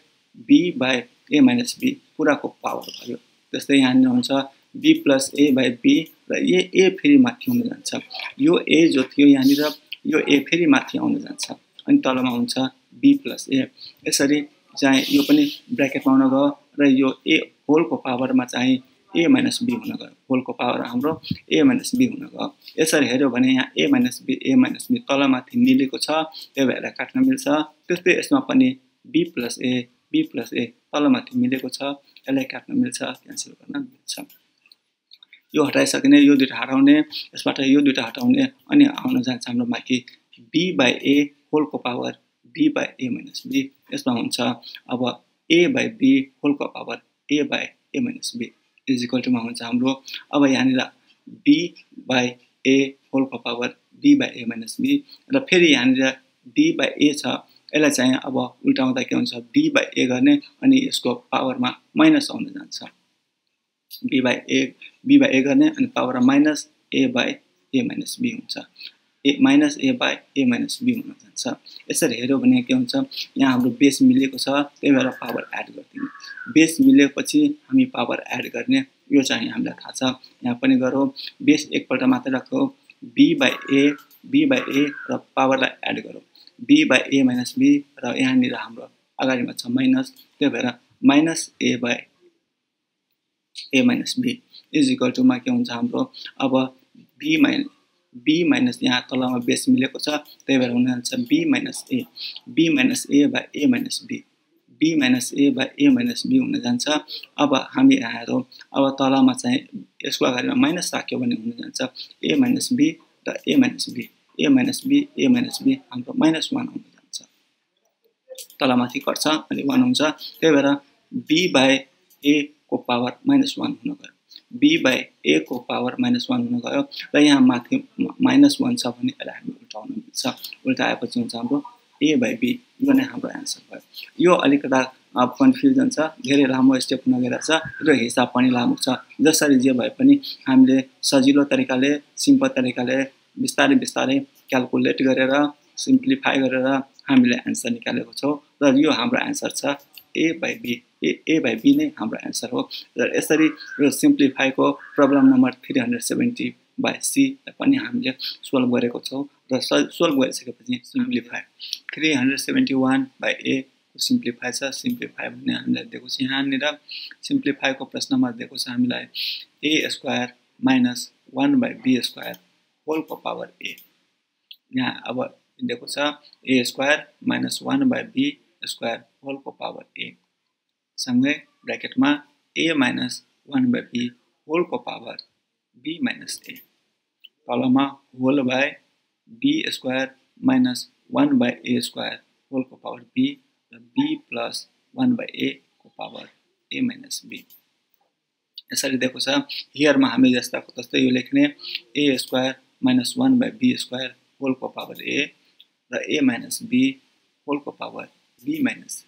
b by a minus b पूरा को पावर भयो त्यसै यहाँ नि हुन्छ b plus a by b र यो a फेरि माथि आउन जान्छ यो a जो थियो यहाँ नि र यो a फेरि माथि आउन जान्छ अनि तलमा हुन्छ b plus a यसरी चाहिँ यो पनि ब्रैकेट मा आउन गयो र यो a होल को पावर मा चाहिँ a minus b हुन गयो होल को पावर हाम्रो a minus b हुन गयो यसरी हेर्यो भने यहाँ a minus b तल माथि मिलेको छ त्यो भएर काट्न मिल्छ त्यस्तै यसमा पनि b plus a तल माथि मिलेको छ यसलाई काट्न मिल्छ क्यान्सल गर्न मिल्छ यो हटाइसक्ने यो दुईटा हटाउने यसबाट यो दुईटा हटाउने अनि आउन जान्छ हाम्रो बाकी b by a होल को power b by a minus b यसमा हुन्छ अब a by b होल को power a by a minus b is equal to माउन्ट हाम्रो अब यहाँ नि b by a whole को power b by a minus b र फेरि यहाँ नि b by a छ यसलाई चाहिँ अब उल्टाउँदा के हुन्छ b by a गर्ने अनि यसको पावरमा माइनस आउन जान्छ b by a गर्ने अनि पावरमा minus a by a minus b हुन्छ minus a by a minus b हुन जान्छ यसरी हेर्यो भने के हुन्छ यहाँ हाम्रो बेस मिलेको छ त्यही भएर पावर एड गर्दिनु बेस मिलेपछि हामी पावर एड गर्ने यो चाहिँ हामीलाई थाहा छ यहाँ पनि गरौ बेस एकपल्ट मात्र राखौ b by a र पावरलाई एड गरौ b by a minus b र यहाँ नि हाम्रो अगाडिमा छ माइनस त्यही भएर minus a by a minus b is equal to मा के हुन्छ हाम्रो अब b minus यहाँ तलमा बेस मिलेको छ त्यही भएर हुन जान्छ b minus a by a minus b हुन जान्छ अब हामी यहाँ हेरौ अब तलमा चाहिँ यसको अगाडिमा माइनस राख्यो भने हुन जान्छ a minus b र a minus b हाम्रो -1 हुन जान्छ तलमाथि कट्छ अनि 1 हुन्छ त्यही भएर b by a को पावर -1 हुन गयो b by a को पावर -1 हुन गयो र यहाँ माथि -1 छ भने यसलाई हामी उल्टाउन मिल्छ उल्टाएपछि हुन्छ हाम्रो a by b यो नै हाम्रो आन्सर भयो यो अलिकता कन्फ्युजन छ धेरै लामो स्टेप हुन गएको छ र हिसाब पनि लामो छ जसरी जे भए पनि हामीले सजिलो तरिकाले सिम्पल तरिकाले बिस्तारै बिस्तारै क्याल्कुलेट गरेर सिम्प्लिफाई गरेर हामीले आन्सर निकालेको छौं र यो हाम्रो आन्सर छ a by b नै हाम्रो आन्सर हो र यसरी यो सिम्प्लिफाई को प्रब्लम नम्बर 370 by c पनि हामीले सोल्भ गरेको छौं र सोल्भ गरिसकेपछि सिम्प्लिफाई 371 by a को सिम्प्लिफाई छ सिम्प्लिफाई भन्ने हामीलाई दिएको छ यहाँ नि र सिम्प्लिफाई को प्रश्नमा दिएको छ हामीलाई a² - 1 by b² होल को पावर a यहाँ अब दिएको छ a² - 1 by b² होल को पावर a सँगै ब्रैकेटमा a minus 1 by b whole को पावर b minus a तलमा whole by b square minus 1 by a square whole को पावर b र b plus 1 by a को पावर a minus b यसरी दिएको छ हियरमा हामी जस्ताको त्यस्तै यो लेख्ने a square minus 1 by b square whole को पावर a र a minus b होल को power b minus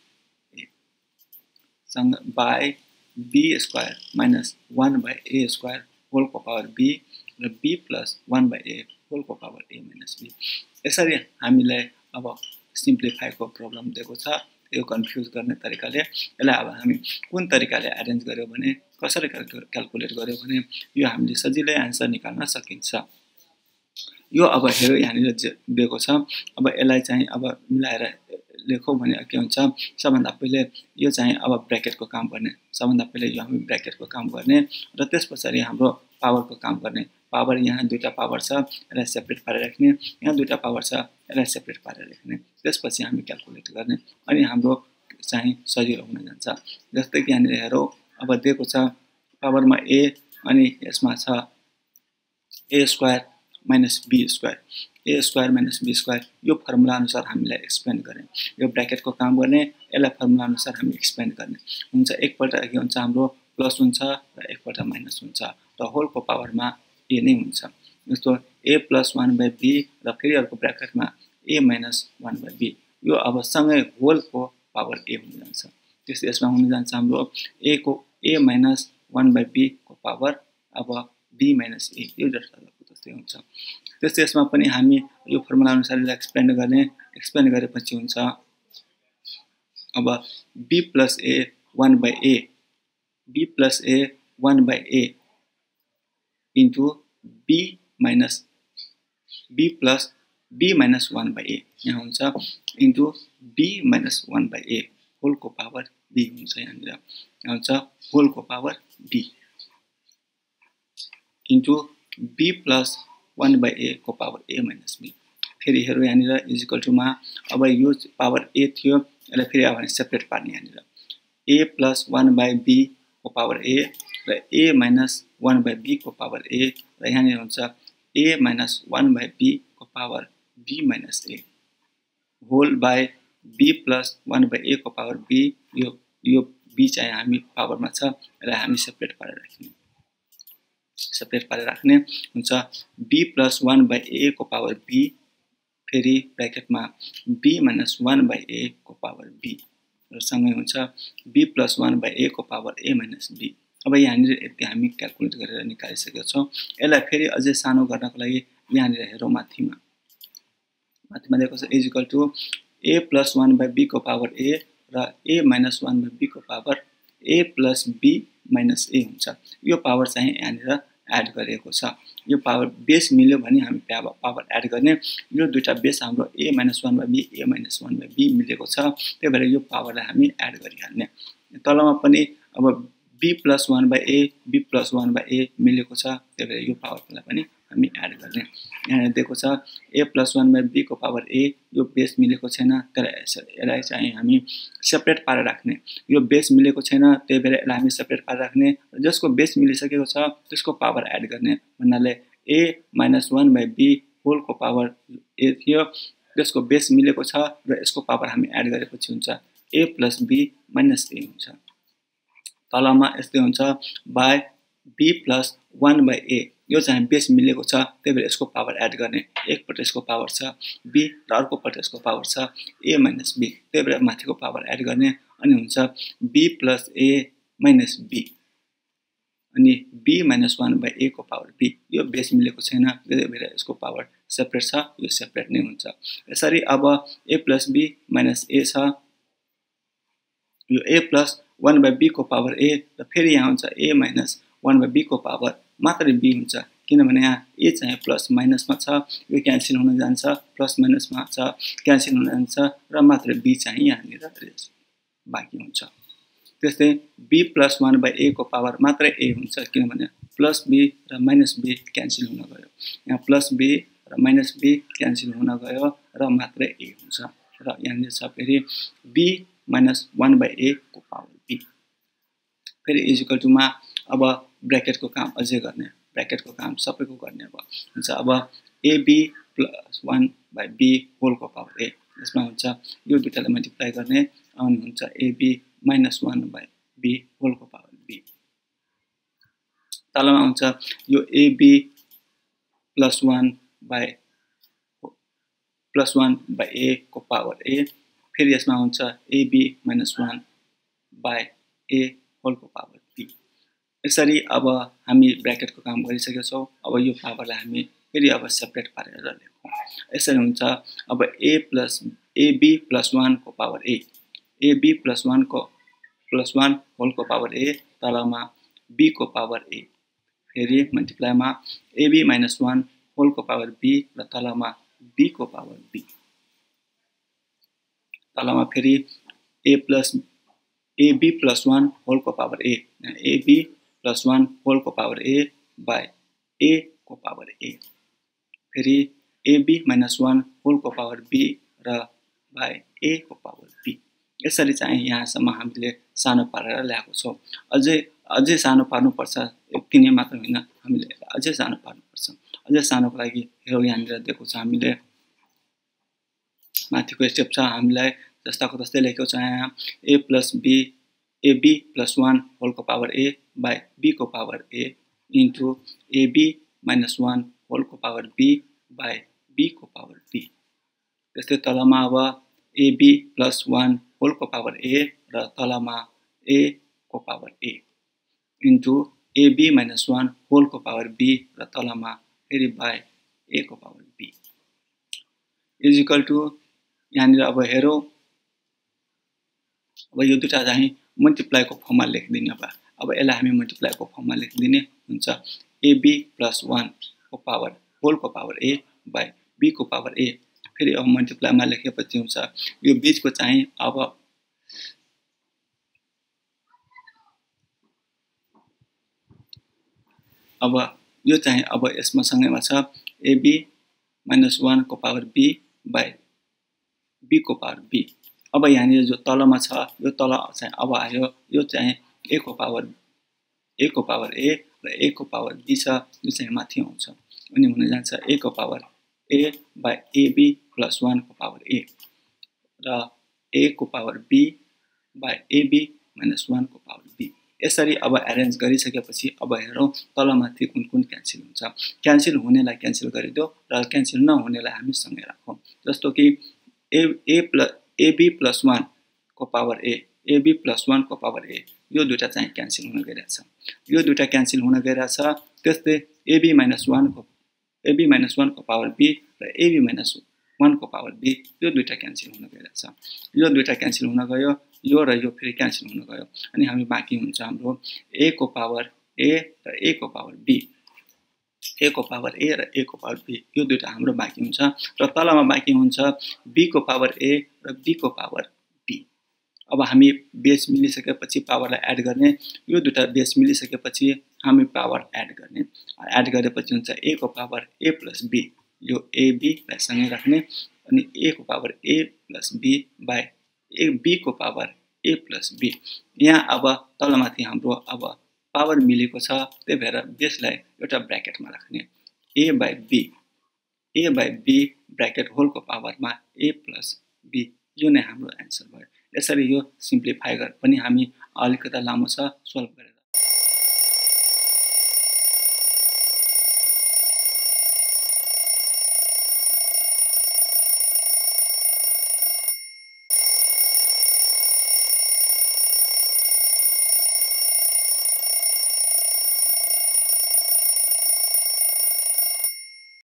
by b square minus 1 by a square whole को पावर b र b plus 1 by a whole को power a minus b यसरी हामीलाई अब simplify को प्रब्लम दिएको छ यो कन्फ्युज गर्ने तरिकाले यसलाई अब हामी कुन तरिकाले अरेन्ज गर्यो भने कसरी क्याल्कुलेट गर्यो भने यो हामीले सजिलै आन्सर निकाल्न सकिन्छ यो अब हेरौ यहाँ नि दिएको छ अब यसलाई चाहिँ अब मिलाएर लेखौ भने के हुन्छ सबभन्दा पहिले यो चाहिँ अब ब्रैकेट को काम गर्ने सबभन्दा पहिले यो हामी ब्रैकेट को काम गर्ने र त्यसपछि हाम्रो पावर को काम गर्ने पावर यहाँ दुईटा पावर छ यसलाई सेपरेट पारेर राख्ने यहाँ दुईटा पावर छ यसलाई सेपरेट पारेर राख्ने त्यसपछि हामी क्याल्कुलेट गर्ने अनि हाम्रो चाहिँ सजिलो हुन जान्छ जस्तै कि यहाँ हेरौ अब दिएको छ पावरमा a अनि यसमा छ a square minus b square a square minus b square यो फर्मुला अनुसार हामीलाई एक्सपेन्ड गर्ने यो ब्रैकेट को काम गर्ने एला फर्मुला अनुसार हामी एक्सपेन्ड गर्ने हुन्छ एकपल्ट के हुन्छ हाम्रो प्लस हुन्छ र एकपल्ट माइनस हुन्छ र होल को पावर मा a नै हुन्छ जस्तो a plus 1/b र फेरि अर्को ब्रैकेट मा a minus 1/b यो अब सँगै होल को पावर a हुन जान्छ त्यस यसमा हुन जान्छ हाम्रो a को a minus 1/b को पावर अब b minus a यो जस्तो त्यस्तै हुन्छ त्यसै यसमा पनि हामी यो फर्मुला अनुसार एक्सपेन्ड गरेपछि हुन्छ अब b plus a 1/a b plus a 1/a into b plus b minus 1/a यहाँ हुन्छ into b minus 1/a whole को पावर b हुन्छ यहाँ हुन्छ whole को power b into b plus 1/a को पावर a minus b फिर हेरो यानी is equal to मा अब यो पावर a थियो र फिर आउने सेपरेट पार्ने यानी a plus 1/b को पावर a र a minus 1/b को पावर a र यानी हुन्छ a minus 1/b को power b minus a whole by b plus 1/a को पावर b यो b चाहिँ हामी पावर मा छ र हामी सेपरेट पारेर राख्ने सेपरेट पारे राख्ने हुन्छ b plus 1/a को पावर b फेरि ब्रैकेट मा b minus 1/a को पावर b र सँगै हुन्छ b plus 1/a को पावर a minus b अब यहाँ नि यति हामी क्याल्कुलेट गरेर निकालिसकेका छौं यसलाई फेरि अझै सानो गर्नको लागि यहाँ नि हेरौं माथिमा दिएको छ is equal to a plus 1/b को पावर a र a minus 1/b को power a plus b minus a हुन्छ यो पावर चाहिँ यहाँ नि एड गरेको छ यो पावर बेस मिल्यो भने हामी पावर एड गर्ने यो दुईटा बेस हाम्रो a minus 1/b a minus 1/b मिलेको छ त्यही भएर यो पावरलाई हामी एड गरिहाल्ने तलमा पनि अब b plus 1/a b plus 1/a मिलेको छ त्यही भएर यो पावरलाई पनि हामी एड गर्ने यहाँ दिएको छ a plus 1/b को पावर a यो बेस मिलेको छैन तर यसलाई चाहिँ हामी सेपरेट पारेर राख्ने यो बेस मिलेको छैन त्यही भएर यसलाई हामी सेपरेट पारेर राख्ने जसको बेस मिलिसकेको छ त्यसको पावर एड गर्ने भन्नाले a minus 1/b होल को पावर a थियो त्यसको बेस मिलेको छ र यसको पावर हामी एड गरेपछि हुन्छ a plus b minus a हुन्छ तलमा यस्तै हुन्छ by b plus 1/a यो चाहिँ बेस मिलेको छ त्यही भएर यसको पावर एड गर्ने एकपल्ट यसको पावर छ b र अर्को पल्ट यसको पावर छ a minus b त्यही भएर माथिको पावर एड गर्ने अनि हुन्छ b plus a minus b अनि b minus 1/a को पावर b यो बेस मिलेको छैन त्यही भएर यसको पावर सेपरेट छ यो सेपरेट नै हुन्छ यसरी अब a plus b minus a छ यो a plus 1/b को पावर a र फेरि यहाँ हुन्छ a minus 1/b को पावर मात्र b हुन्छ किनभने यहाँ a चाहिँ प्लस माइनस मा छ यो क्यान्सल हुन जान्छ प्लस माइनस मा छ क्यान्सल हुन जान्छ र मात्र b चाहिँ यहाँ नि बाँकी हुन्छ त्यसै b plus 1/a को पावर मात्र a हुन्छ किनभने प्लस b र माइनस b क्यान्सल हुन गयो यहाँ प्लस b र माइनस b क्यान्सल हुन गयो र मात्र a हुन्छ र यहाँ नि छ फेरि b minus 1/a को पावर b फेरि इज इक्वल टु मा अब ब्रैकेट को काम अझै गर्ने ब्रैकेट को काम सबैको गर्ने अब हुन्छ अब ab plus 1/b होल को पावर a यसमा हुन्छ यो दुईटालाई मल्टिप्लाई गर्ने अनि हुन्छ ab minus 1/b होल को पावर b तलमा हुन्छ यो ab plus 1/a को पावर a फेरि यसमा हुन्छ ab minus 1/a होल को पावर b यसरी अब हामी ब्रैकेट को काम गरिसकेका छौं अब यो पावरलाई हामी फेरि अब सेपरेट पारेर लेखौं यसरी हुन्छ अब a plus ab plus 1 को पावर a ab plus 1 को plus 1 होल को पावर a तलमा b को पावर a फेरि मल्टिप्लाई मा ab minus 1 होल को पावर b र तलमा b को पावर b तलमा फेरि a plus ab plus 1 whole को power a ab plus 1 whole को पावर a by a को पावर a फिर ab minus 1 होल को पावर b र by a को पावर b यसरी चाहिँ यहाँसम्म हामीले सानो पारेर ल्याएको छौं अझै अझै सानो पार्नु पर्छ किने मात्र हैन हामीले अझै सानो पार्नु पर्छ अझै सानोको लागि यो यहाँनिर दिएको छ हामीले माथिको स्टेप छ हामीलाई जस्ताको तस्तै लेखेको छ यहाँ a plus b ab plus 1 whole को पावर a by b को power a into ab minus 1 whole को पावर b by b को पावर b त्यसै तलमा अब ab plus 1 whole को पावर a र तलमा a को power a into ab minus 1 whole को पावर b र तलमा फेरि by a को power b is equal to यानी अब हेरो अब यो दुटा चाहिँ मल्टिप्लाई को फर्ममा लेख्दिन अब एला हामी मल्टिप्लाई को फर्ममा लेख्दिने हुन्छ ab plus 1 को पावर whole को पावर a by b को पावर a फेरि अब मल्टिप्लाई मा लेखेपछि हुन्छ यो बीच को चाहिँ अब यो चाहिँ अब यसमा सँगैमा छ ab minus 1 को पावर b by b को पावर b अब यहाँ जो तलमा छ यो तल चाहिँ अब आयो यो चाहिँ a को पावर a र a को पावर b छ यो चाहिँ माथि आउँछ अनि हुन जान्छ a को power a by ab plus 1 को पावर a र a को power b by ab minus 1 को पावर b यसरी अब अरेन्ज गरिसकेपछि अब हेरौं तलमाथि कुन कुन क्यान्सल हुन्छ क्यान्सल हुनेलाई क्यान्सल गरिदो र क्यान्सल नहुनेलाई हामी सँगै राखौं जस्तो कि ab plus 1 को पावर a ab plus 1 को पावर a यो दुटा चाहिँ क्यान्सल हुन गइरहेछ यो दुटा क्यान्सल हुन गइरहेछ त्यसै ab minus 1 को पावर b र ab minus 1 को पावर b यो दुटा क्यान्सल हुन गइरहेछ यो दुटा क्यान्सल हुन गयो यो र यो फेरि क्यान्सल हुन गयो अनि हामी बाँकी हुन्छ हाम्रो a को पावर a र a को पावर b a को पावर a र a को पावर b यो दुटा हाम्रो बाँकी हुन्छ र तलमा बाँकी हुन्छ b को पावर a र b को पावर b अब हामी बेस मिलिसकेपछि पावरलाई एड गर्ने यो दुटा बेस मिलिसकेपछि हामी पावर एड गर्ने एड गरेपछि हुन्छ a को पावर a plus b यो ab लाई सँगै राख्ने अनि a को power a plus b by a b को पावर a plus b यहाँ अब तलमाथि हाम्रो अब पावर मिलेको छ त्यही भएर बेसलाई एउटा ब्र्याकेटमा राख्ने a by b bracket whole को पावरमा a plus b यो नै हाम्रो आन्सर भयो यसरी यो सिम्प्लिफाई गर्न पनि हामी अलिकता लामो छ सोल्भ